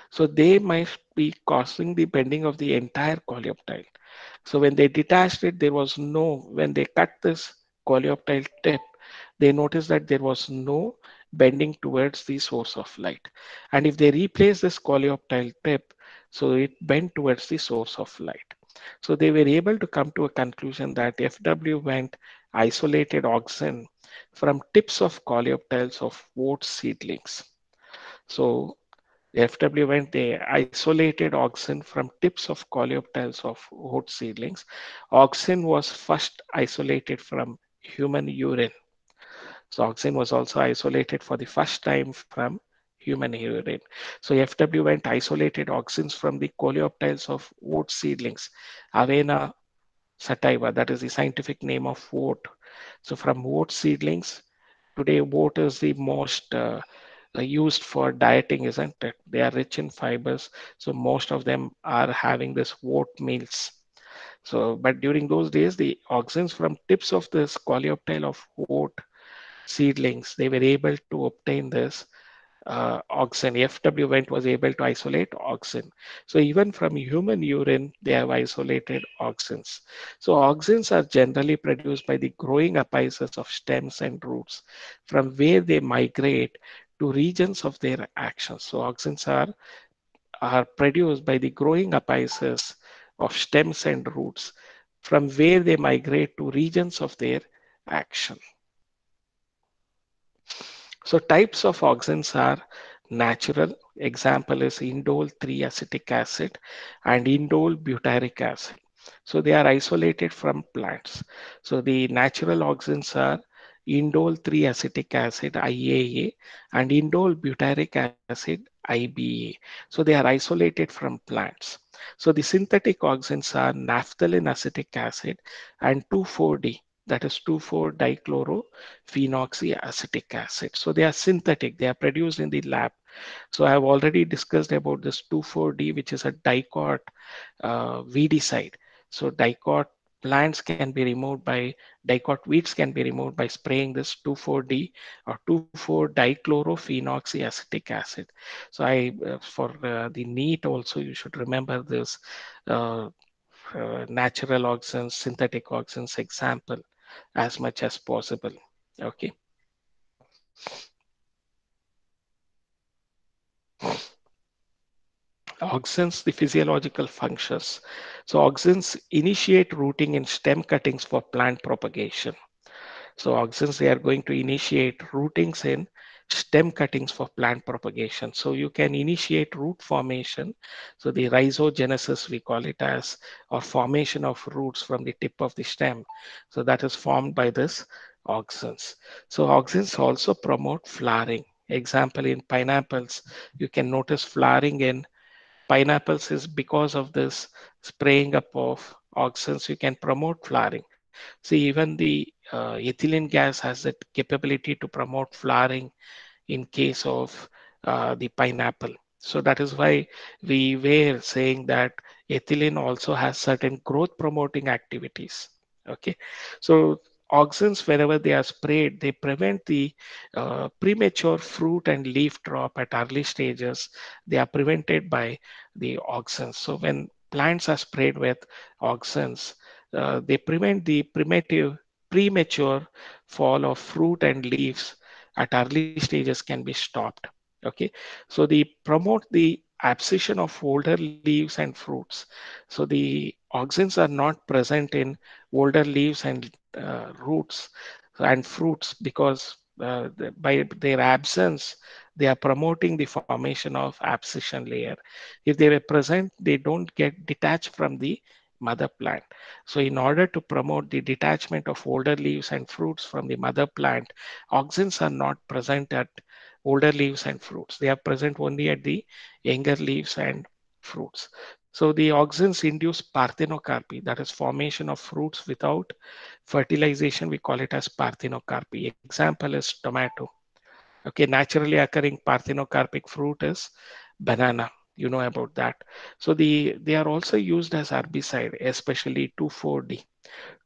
so they might be causing the bending of the entire coleoptile. So when they detached it, there was no, when they cut this coleoptile tip, they noticed that there was no bending towards the source of light. And if they replace this coleoptile tip, so it bent towards the source of light. So they were able to come to a conclusion that FW went isolated auxin from tips of coleoptiles of wort seedlings. So FW went, they isolated auxin from tips of coleoptiles of wort seedlings. Auxin was first isolated from human urine. So auxin was also isolated for the first time from human urine. So FW went isolated auxins from the coleoptiles of wort seedlings, Avena sativa, that is the scientific name of wort. So from wort seedlings, today wort is the most used for dieting, isn't it? They are rich in fibers. So most of them are having this wort meals. So, but during those days, the auxins from tips of this coleoptile of wort seedlings, they were able to obtain this auxin. FW Went was able to isolate auxin. So even from human urine, they have isolated auxins. So auxins are generally produced by the growing apices of stems and roots from where they migrate to regions of their actions. So auxins are produced by the growing apices of stems and roots from where they migrate to regions of their action. So types of auxins are natural. Example is indole 3-acetic acid and indole butyric acid. So they are isolated from plants. So the natural auxins are indole 3-acetic acid, IAA, and indole butyric acid, IBA. So they are isolated from plants. So the synthetic auxins are naphthalene acetic acid and 2,4-D. That is 2,4-dichlorophenoxyacetic acid. So they are synthetic, they are produced in the lab. So I have already discussed about this 2,4-D, which is a dicot weedicide. So dicot plants can be removed by, dicot weeds can be removed by spraying this 2,4-D or 2,4-dichlorophenoxyacetic acid. So I, for the NEET also, you should remember this natural auxins, synthetic auxins example as much as possible. Okay. Auxins, the physiological functions. So auxins initiate rooting in stem cuttings for plant propagation. So auxins, they are going to initiate rootings in stem cuttings for plant propagation. So you can initiate root formation. So the rhizogenesis, we call it as, or formation of roots from the tip of the stem. So that is formed by this auxins. So auxins also promote flowering. Example, in pineapples, you can notice flowering in pineapples is because of this spraying up of auxins. You can promote flowering. See, even the ethylene gas has that capability to promote flowering in case of the pineapple. So that is why we were saying that ethylene also has certain growth promoting activities. Okay, so auxins, wherever they are sprayed, they prevent the premature fruit and leaf drop at early stages. They are prevented by the auxins. So when plants are sprayed with auxins, they prevent the premature fall of fruit and leaves at early stages can be stopped. Okay, so they promote the abscission of older leaves and fruits. So the auxins are not present in older leaves and roots and fruits because by their absence, they are promoting the formation of abscission layer. If they were present, they don't get detached from the mother plant. So in order to promote the detachment of older leaves and fruits from the mother plant, auxins are not present at older leaves and fruits. They are present only at the younger leaves and fruits. So the auxins induce parthenocarpy, that is formation of fruits without fertilization. We call it as parthenocarpy. Example is tomato. Okay, naturally occurring parthenocarpic fruit is banana. You know about that. So they are also used as herbicide, especially 2,4-D.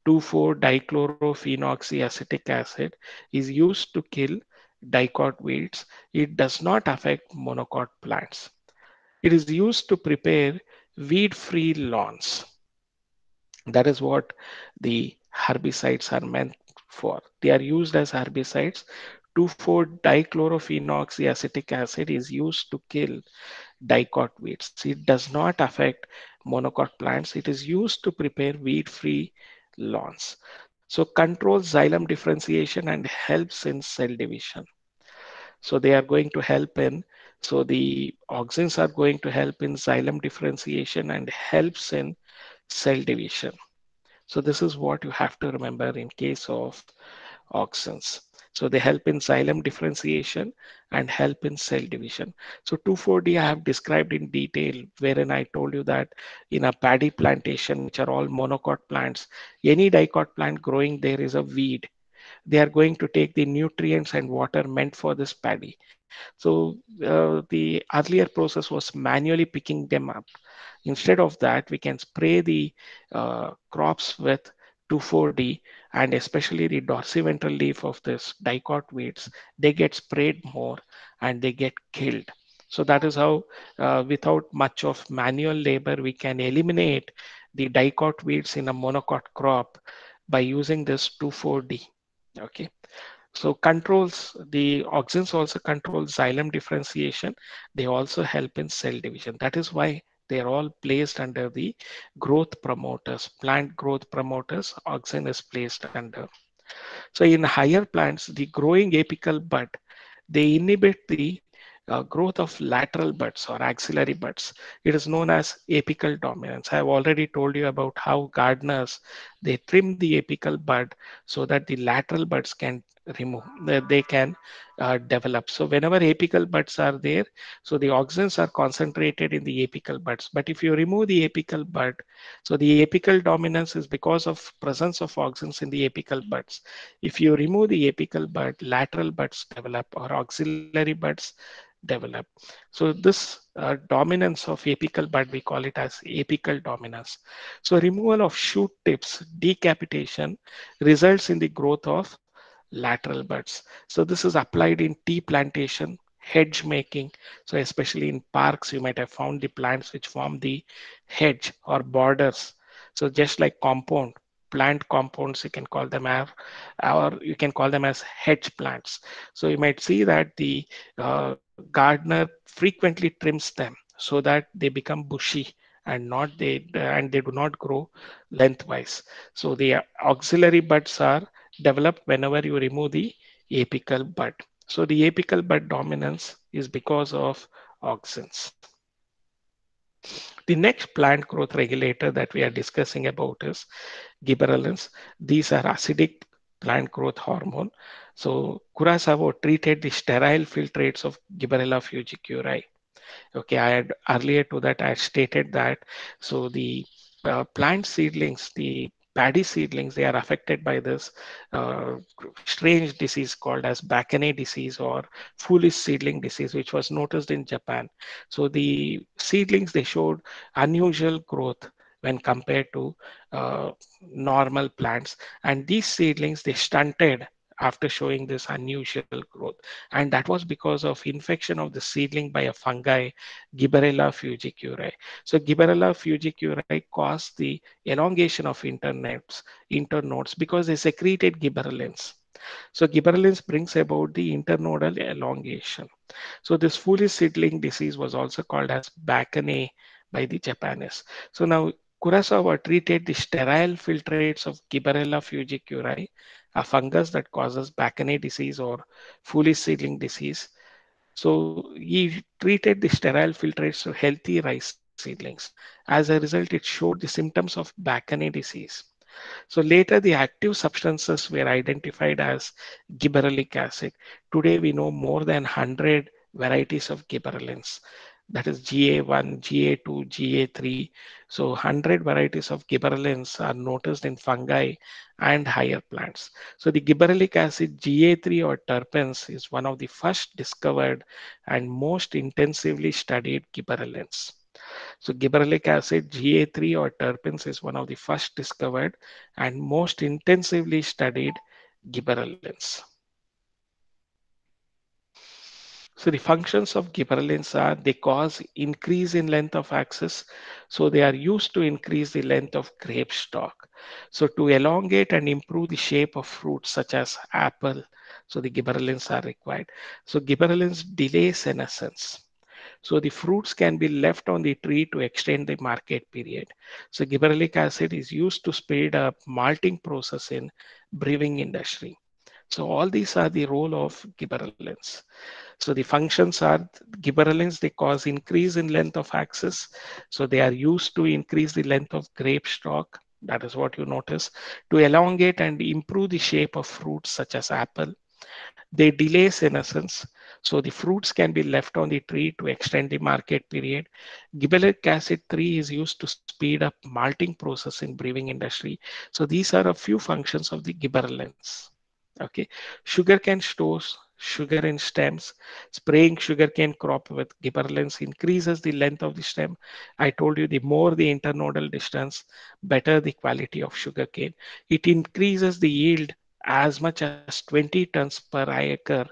2,4-dichlorophenoxyacetic acid is used to kill dicot weeds. It does not affect monocot plants. It is used to prepare weed-free lawns. That is what the herbicides are meant for. They are used as herbicides. 2,4-dichlorophenoxyacetic acid is used to kill dicot weeds. It does not affect monocot plants. It is used to prepare weed-free lawns. So controls xylem differentiation and helps in cell division. So they are going to help in, so the auxins are going to help in xylem differentiation and helps in cell division. So this is what you have to remember in case of auxins. So they help in xylem differentiation and help in cell division. So 2,4-D I have described in detail, wherein I told you that in a paddy plantation, which are all monocot plants, any dicot plant growing there is a weed. They are going to take the nutrients and water meant for this paddy. So the earlier process was manually picking them up. Instead of that, we can spray the crops with 2,4-D, and especially the dorsiventral leaf of this dicot weeds, they get sprayed more and they get killed. So that is how, without much of manual labor, we can eliminate the dicot weeds in a monocot crop by using this 2,4-D. Okay. So controls, the auxins also control xylem differentiation. They also help in cell division. That is why they are all placed under the growth promoters, plant growth promoters, auxin is placed under. So in higher plants, the growing apical bud, they inhibit the growth of lateral buds or axillary buds. It is known as apical dominance. I have already told you about how gardeners, they trim the apical bud so that the lateral buds can remove, they can develop. So whenever apical buds are there, so the auxins are concentrated in the apical buds. But if you remove the apical bud, so the apical dominance is because of presence of auxins in the apical buds. If you remove the apical bud, lateral buds develop or auxiliary buds develop. So this dominance of apical bud, we call it as apical dominance. So removal of shoot tips, decapitation, results in the growth of lateral buds. So this is applied in tea plantation, hedge making. So especially in parks, you might have found the plants which form the hedge or borders. So just like compound, plant compounds, you can call them as, or you can call them as hedge plants. So you might see that the gardener frequently trims them so that they become bushy and not they do not grow lengthwise. So the auxiliary buds are developed whenever you remove the apical bud. So the apical bud dominance is because of auxins. The next plant growth regulator that we are discussing about is gibberellins. These are acidic plant growth hormone. So Kurosawa treated the sterile filtrates of Gibberella fugicurae. Okay, I had earlier to that, I stated that. So the plant seedlings, the paddy seedlings, they are affected by this strange disease called as Bakane disease or foolish seedling disease, which was noticed in Japan. So the seedlings, they showed unusual growth when compared to normal plants. And these seedlings, they stunted after showing this unusual growth. And that was because of infection of the seedling by a fungi, Gibberella fugicurae. So Gibberella fugicurae caused the elongation of internodes because they secreted gibberellins. So gibberellins brings about the internodal elongation. So this foolish seedling disease was also called as Bakane by the Japanese. So now Kurosawa treated the sterile filtrates of Gibberella fugicurae, a fungus that causes Bakane disease or foolish seedling disease. So he treated the sterile filtrates of healthy rice seedlings. As a result, it showed the symptoms of Bakane disease. So later, the active substances were identified as gibberellic acid. Today, we know more than 100 varieties of gibberellins. That is GA1, GA2, GA3. So 100 varieties of gibberellins are noticed in fungi and higher plants. So the gibberellic acid GA3 or terpenes is one of the first discovered and most intensively studied gibberellins. So gibberellic acid GA3 or terpenes is one of the first discovered and most intensively studied gibberellins. So the functions of gibberellins are they cause increase in length of axis. So they are used to increase the length of grape stalk. So to elongate and improve the shape of fruits such as apple, so the gibberellins are required. So gibberellins delay senescence. So the fruits can be left on the tree to extend the market period. So gibberellic acid is used to speed up malting process in brewing industry. So all these are the role of gibberellins. So the functions are gibberellins, they cause increase in length of axis. So they are used to increase the length of grape stalk. That is what you notice. To elongate and improve the shape of fruits such as apple. They delay senescence. So the fruits can be left on the tree to extend the market period. Gibberellic acid 3 is used to speed up malting process in brewing industry. So these are a few functions of the gibberellins. Okay, sugarcane stores sugar in stems. Spraying sugarcane crop with gibberellins increases the length of the stem. I told you the more the internodal distance, better the quality of sugarcane. It increases the yield as much as 20 tons per acre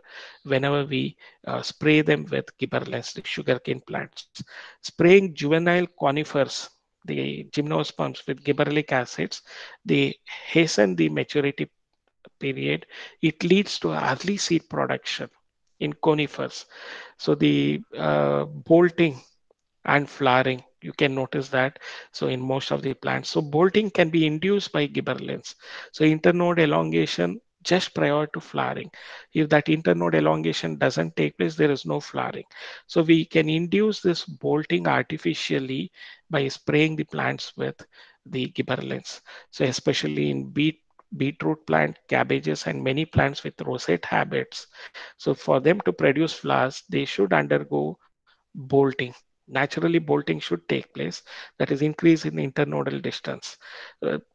whenever we spray them with gibberellins, the sugarcane plants. Spraying juvenile conifers, the gymnosperms, with gibberellic acids, they hasten the maturity period. It leads to early seed production in conifers. So the bolting and flowering, you can notice that. So in most of the plants, so bolting can be induced by gibberellins. So internode elongation just prior to flowering. If that internode elongation doesn't take place, there is no flowering. So we can induce this bolting artificially by spraying the plants with the gibberellins. So especially in beetroot plant, cabbages, and many plants with rosette habits. So for them to produce flowers, they should undergo bolting. Naturally, bolting should take place. That is increase in internodal distance.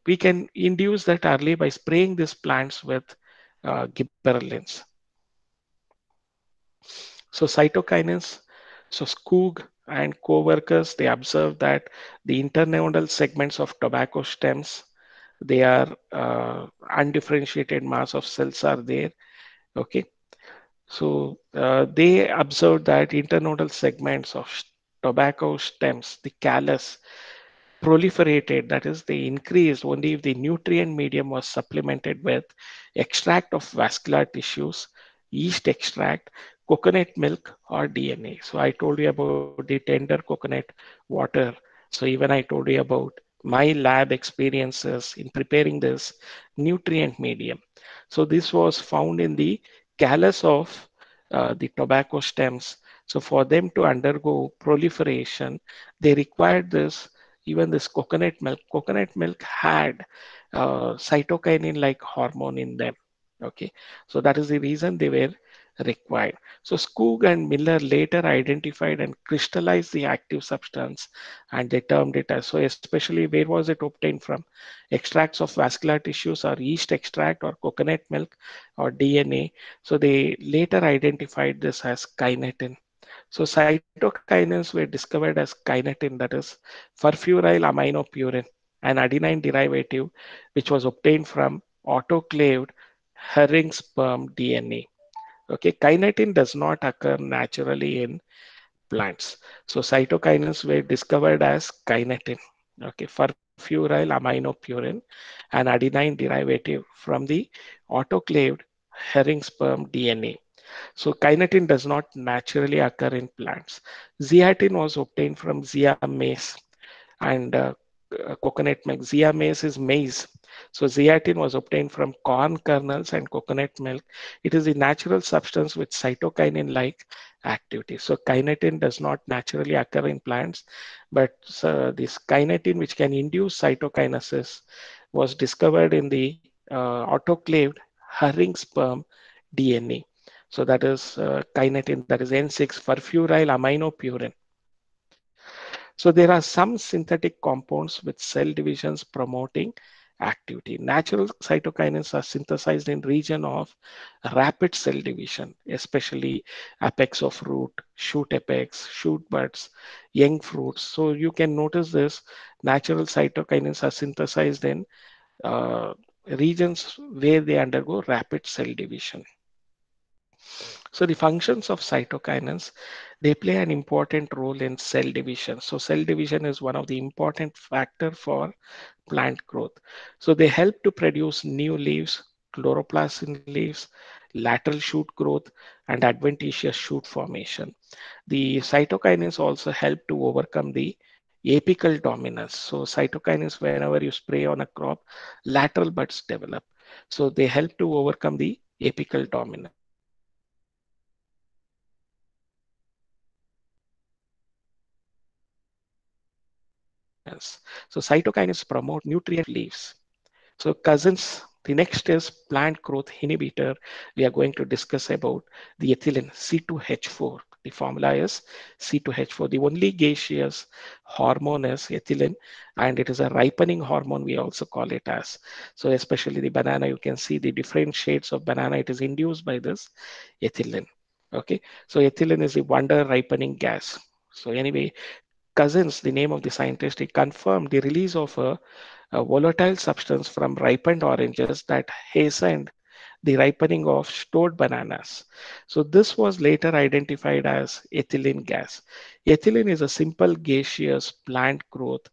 We can induce that early by spraying these plants with gibberellins. So cytokinins, so Skoog and co-workers, they observed that the internodal segments of tobacco stems, they are undifferentiated mass of cells are there. Okay, so they observed that internodal segments of tobacco stems, the callus, proliferated, that is they increased only if the nutrient medium was supplemented with extract of vascular tissues, yeast extract, coconut milk or DNA. So I told you about the tender coconut water. So even I told you about my lab experiences in preparing this nutrient medium. So this was found in the callus of the tobacco stems. So for them to undergo proliferation, they required this, even this coconut milk. Coconut milk had cytokinin-like hormone in them. Okay, so that is the reason they were required. So Skoog and Miller later identified and crystallized the active substance and they termed it as, so especially where was it obtained from? Extracts of vascular tissues or yeast extract or coconut milk or DNA. So they later identified this as kinetin. So cytokinins were discovered as kinetin, that is furfuryl aminopurin, an adenine derivative which was obtained from autoclaved herring sperm DNA. Okay, kinetin does not occur naturally in plants. So cytokinins were discovered as kinetin, okay, furfuryl aminopurin, an adenine derivative from the autoclaved herring sperm DNA. So kinetin does not naturally occur in plants. Zeatin was obtained from Zea maize and coconut milk. Zea maize is maize. So zeatin was obtained from corn kernels and coconut milk. It is a natural substance with cytokinin-like activity. So kinetin does not naturally occur in plants, but this kinetin, which can induce cytokinesis, was discovered in the autoclaved herring sperm DNA. So that is kinetin, that is N6-furfurylaminopurin. So there are some synthetic compounds with cell divisions promoting activity. Natural cytokinins are synthesized in region of rapid cell division, especially apex of root, shoot apex, shoot buds, young fruits. So you can notice this, natural cytokinins are synthesized in regions where they undergo rapid cell division. So the functions of cytokinins, they play an important role in cell division. So cell division is one of the important factors for plant growth. So they help to produce new leaves, chloroplasts in leaves, lateral shoot growth, and adventitious shoot formation. The cytokinins also help to overcome the apical dominance. So cytokinins, whenever you spray on a crop, lateral buds develop. So they help to overcome the apical dominance. So cytokinins promote nutrient leaves. So cousins, the next is plant growth inhibitor. We are going to discuss about the ethylene C2H4. The formula is C2H4. The only gaseous hormone is ethylene, and it is a ripening hormone, we also call it as. So especially the banana, you can see the different shades of banana. It is induced by this ethylene. Okay, so ethylene is a wonder ripening gas. So anyway, Cousins, the name of the scientist, he confirmed the release of a volatile substance from ripened oranges that hastened the ripening of stored bananas. So this was later identified as ethylene gas. Ethylene is a simple gaseous plant growth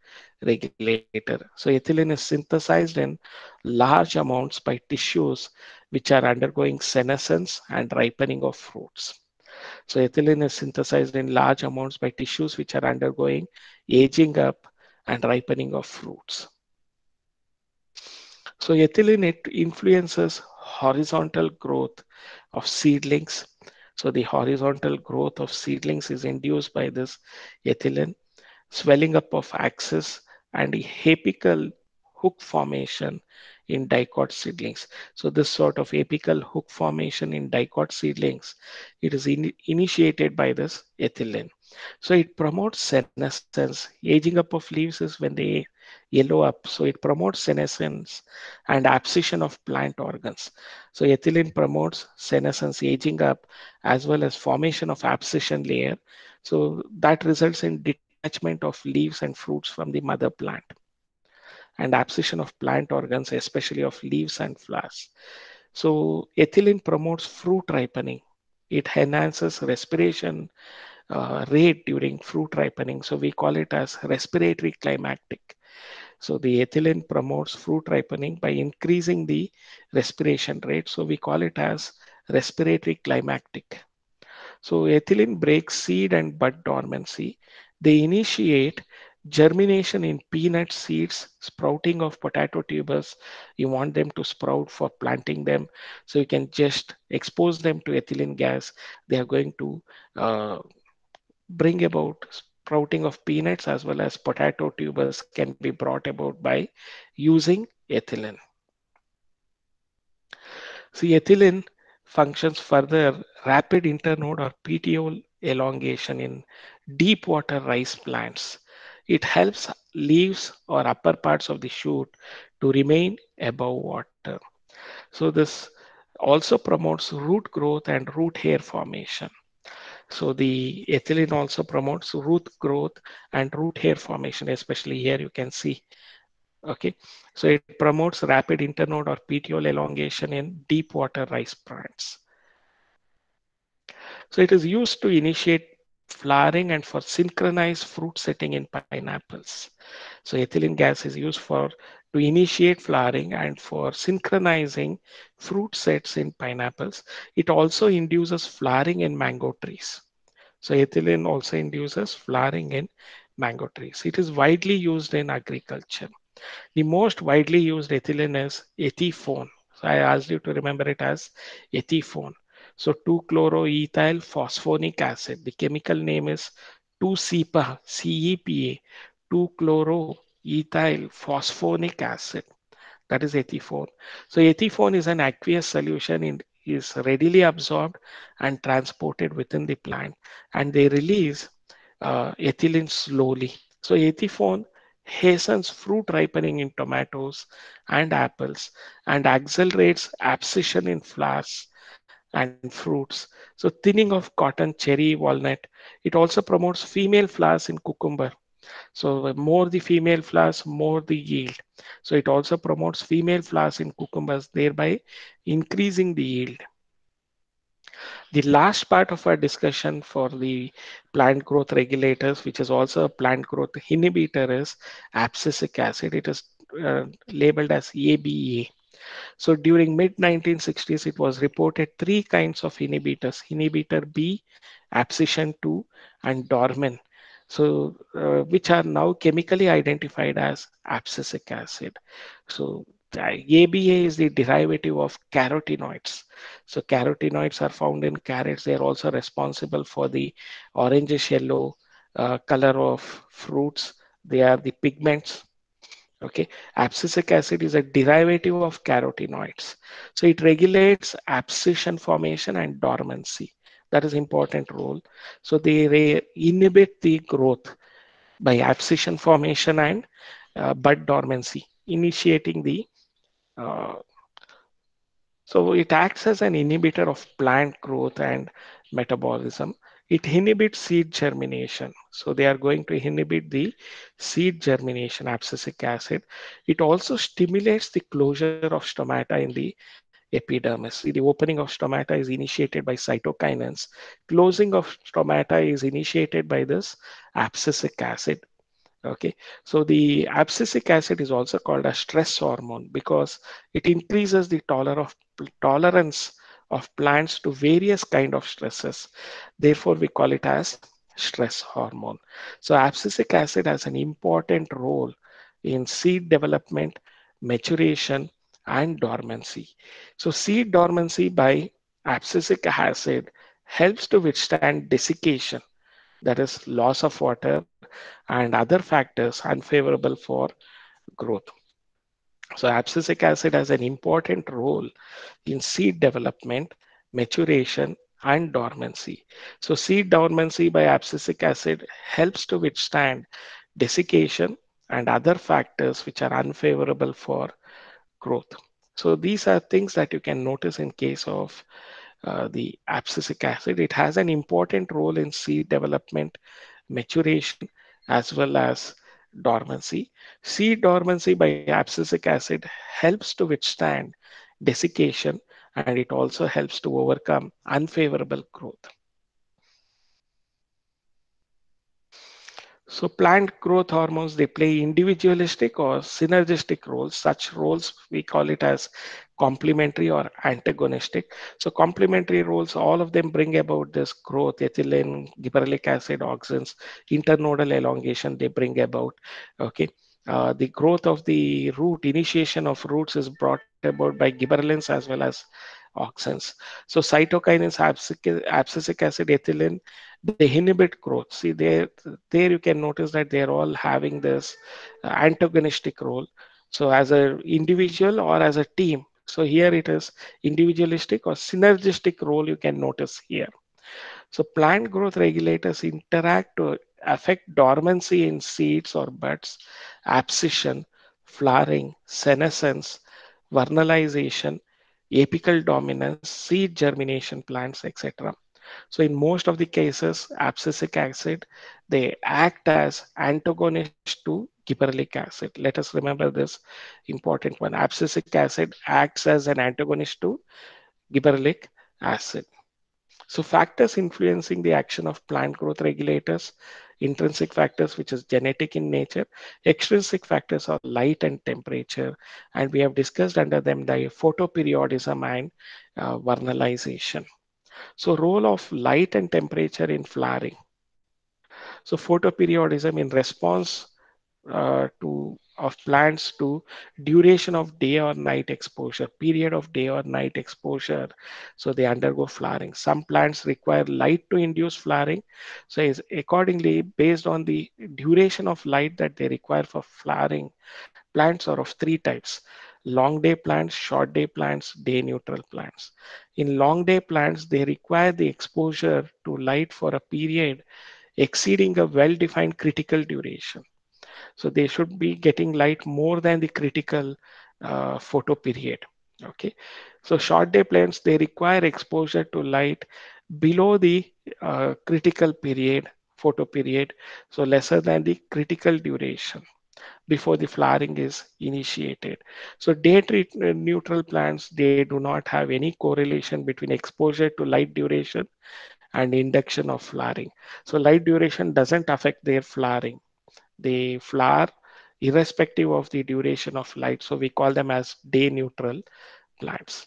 regulator. So ethylene is synthesized in large amounts by tissues which are undergoing senescence and ripening of fruits. So ethylene is synthesized in large amounts by tissues which are undergoing aging up and ripening of fruits. So ethylene, it influences horizontal growth of seedlings. So the horizontal growth of seedlings is induced by this ethylene, swelling up of axis, and the apical hook formation in dicot seedlings. So this sort of apical hook formation in dicot seedlings, it is initiated by this ethylene. So it promotes senescence. Aging up of leaves is when they yellow up. So it promotes senescence and abscission of plant organs. So ethylene promotes senescence, aging up, as well as formation of abscission layer. So that results in detachment of leaves and fruits from the mother plant, and abscission of plant organs, especially of leaves and flowers. So ethylene promotes fruit ripening. It enhances respiration rate during fruit ripening. So we call it as respiratory climactic. So the ethylene promotes fruit ripening by increasing the respiration rate. So we call it as respiratory climactic. So ethylene breaks seed and bud dormancy. They initiate germination in peanut seeds, sprouting of potato tubers. You want them to sprout for planting them. So you can just expose them to ethylene gas. They are going to bring about sprouting of peanuts as well as potato tubers can be brought about by using ethylene. See, ethylene functions further rapid internode or petiole elongation in deep water rice plants. It helps leaves or upper parts of the shoot to remain above water. So this also promotes root growth and root hair formation. So the ethylene also promotes root growth and root hair formation, especially here you can see. Okay, so it promotes rapid internode or petiole elongation in deep water rice plants. So it is used to initiate flowering and for synchronized fruit setting in pineapples. So ethylene gas is used to initiate flowering and for synchronizing fruit sets in pineapples. It also induces flowering in mango trees. So ethylene also induces flowering in mango trees. It is widely used in agriculture. The most widely used ethylene is ethifone. So I asked you to remember it as ethifone. So 2-chloroethyl phosphonic acid. The chemical name is 2-CEPA, C-E-P-A, 2-chloroethyl phosphonic acid. That is ethifone. So ethifone is an aqueous solution and is readily absorbed and transported within the plant, and they release ethylene slowly. So ethifone hastens fruit ripening in tomatoes and apples and accelerates abscission in flowers and fruits. So thinning of cotton, cherry, walnut. It also promotes female flowers in cucumber. So more the female flowers, more the yield. So it also promotes female flowers in cucumbers, thereby increasing the yield. The last part of our discussion for the plant growth regulators, which is also a plant growth inhibitor, is abscisic acid. It is labeled as ABA. So during mid-1960s, it was reported 3 kinds of inhibitors: inhibitor B, abscission 2, and dormant. So which are now chemically identified as abscisic acid. So ABA is the derivative of carotenoids. So carotenoids are found in carrots. They are also responsible for the orangish yellow color of fruits. They are the pigments. Okay, abscisic acid is a derivative of carotenoids. So it regulates abscission formation and dormancy. That is an important role. So they inhibit the growth by abscission formation and bud dormancy, initiating the so it acts as an inhibitor of plant growth and metabolism. It inhibits seed germination. So they are going to inhibit the seed germination, abscisic acid. It also stimulates the closure of stomata in the epidermis. The opening of stomata is initiated by cytokinins. Closing of stomata is initiated by this abscisic acid. Okay, so the abscisic acid is also called a stress hormone because it increases the tolerance of plants to various kinds of stresses. Therefore, we call it as stress hormone. So abscisic acid has an important role in seed development, maturation, and dormancy. So seed dormancy by abscisic acid helps to withstand desiccation, that is loss of water and other factors unfavorable for growth. So abscisic acid has an important role in seed development, maturation, and dormancy. So seed dormancy by abscisic acid helps to withstand desiccation and other factors which are unfavorable for growth. So these are things that you can notice in case of the abscisic acid. It has an important role in seed development, maturation, as well as dormancy. Seed dormancy by abscisic acid helps to withstand desiccation, and it also helps to overcome unfavorable growth. So plant growth hormones, they play individualistic or synergistic roles. Such roles, we call it as complementary or antagonistic. So complementary roles, all of them bring about this growth: ethylene, gibberellic acid, auxins, internodal elongation, they bring about. Okay, the growth of the root, initiation of roots is brought about by gibberellins as well as auxins. So cytokinins, abscisic acid, ethylene, they inhibit growth. See, there you can notice that they're all having this antagonistic role. So as an individual or as a team. So here it is individualistic or synergistic role you can notice here. So plant growth regulators interact to affect dormancy in seeds or buds, abscission, flowering, senescence, vernalization, apical dominance, seed germination plants, etc. So in most of the cases, abscisic acid, they act as antagonists to gibberellic acid. Let us remember this important one. Abscisic acid acts as an antagonist to gibberellic acid. So factors influencing the action of plant growth regulators intrinsic factors, which is genetic in nature. Extrinsic factors are light and temperature, and we have discussed under them the photoperiodism and vernalization. So role of light and temperature in flowering. So photoperiodism in response of plants to duration of day or night exposure, period of day or night exposure. So they undergo flowering. Some plants require light to induce flowering. So is accordingly, based on the duration of light that they require for flowering, plants are of three types: long day plants, short day plants, day neutral plants. In long day plants, they require the exposure to light for a period exceeding a well-defined critical duration. So they should be getting light more than the critical photo period. Okay. So short day plants, they require exposure to light below the critical period, photo period. So lesser than the critical duration before the flowering is initiated. So day neutral plants, they do not have any correlation between exposure to light duration and induction of flowering. So light duration doesn't affect their flowering. They flower irrespective of the duration of light. So we call them as day neutral plants.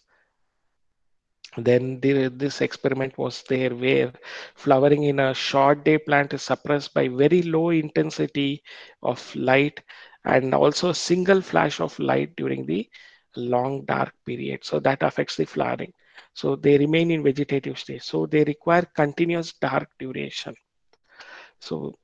Then this experiment was there where flowering in a short day plant is suppressed by very low intensity of light and also a single flash of light during the long dark period. So that affects the flowering. So they remain in vegetative state. So they require continuous dark duration. So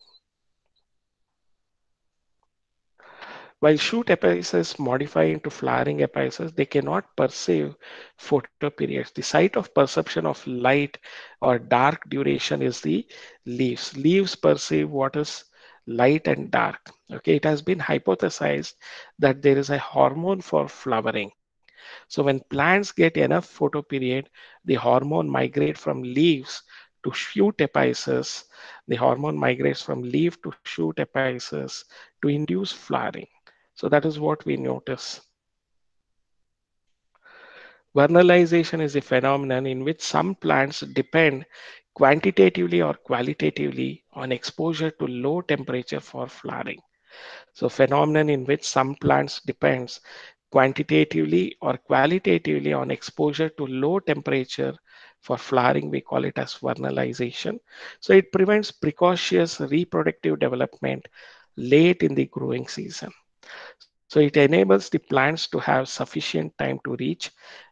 while shoot apices modify into flowering apices, they cannot perceive photoperiods. The site of perception of light or dark duration is the leaves. Leaves perceive what is light and dark. Okay, it has been hypothesized that there is a hormone for flowering. So when plants get enough photoperiod, the hormone migrates from leaves to shoot apices. The hormone migrates from leaf to shoot apices to induce flowering. So that is what we notice. Vernalization is a phenomenon in which some plants depend quantitatively or qualitatively on exposure to low temperature for flowering. So phenomenon in which some plants depends quantitatively or qualitatively on exposure to low temperature for flowering, we call it as vernalization. So it prevents precocious reproductive development late in the growing season. So it enables the plants to have sufficient time to reach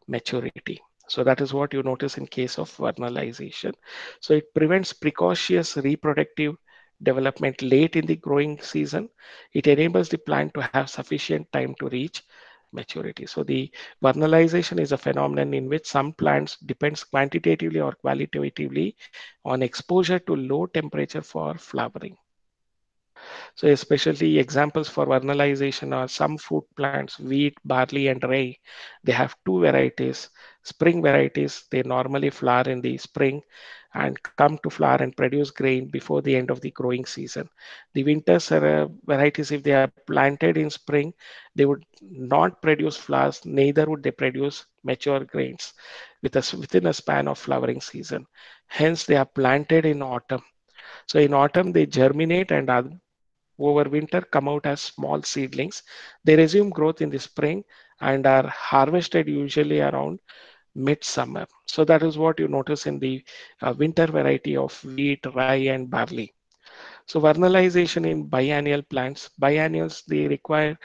maturity. So that is what you notice in case of vernalization. So it prevents precocious reproductive development late in the growing season. It enables the plant to have sufficient time to reach maturity. So the vernalization is a phenomenon in which some plants depends quantitatively or qualitatively on exposure to low temperature for flowering. So especially examples for vernalization are some food plants, wheat, barley, and rye. They have two varieties. Spring varieties, they normally flower in the spring and come to flower and produce grain before the end of the growing season. The winter varieties, if they are planted in spring, they would not produce flowers, neither would they produce mature grains within a span of flowering season. Hence, they are planted in autumn. So in autumn, they germinate and over winter come out as small seedlings. They resume growth in the spring and are harvested usually around midsummer. So that is what you notice in the winter variety of wheat, rye, and barley. So vernalization in biennial plants. Biennials, they require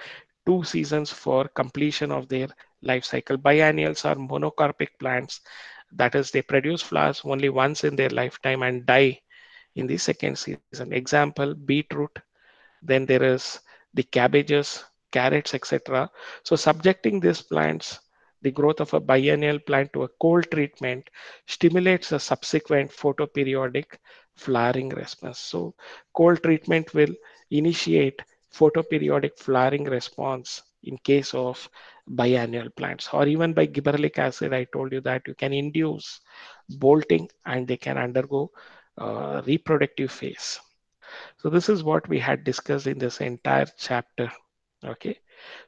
two seasons for completion of their life cycle. Biennials are monocarpic plants. That is, they produce flowers only once in their lifetime and die in the second season. Example, beetroot. Then there is the cabbages, carrots, etc. So subjecting these plants, the growth of a biennial plant to a cold treatment stimulates a subsequent photoperiodic flowering response. So cold treatment will initiate photoperiodic flowering response in case of biennial plants, or even by gibberellic acid, I told you that you can induce bolting and they can undergo reproductive phase. So this is what we had discussed in this entire chapter. Okay.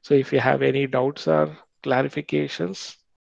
So if you have any doubts or clarifications,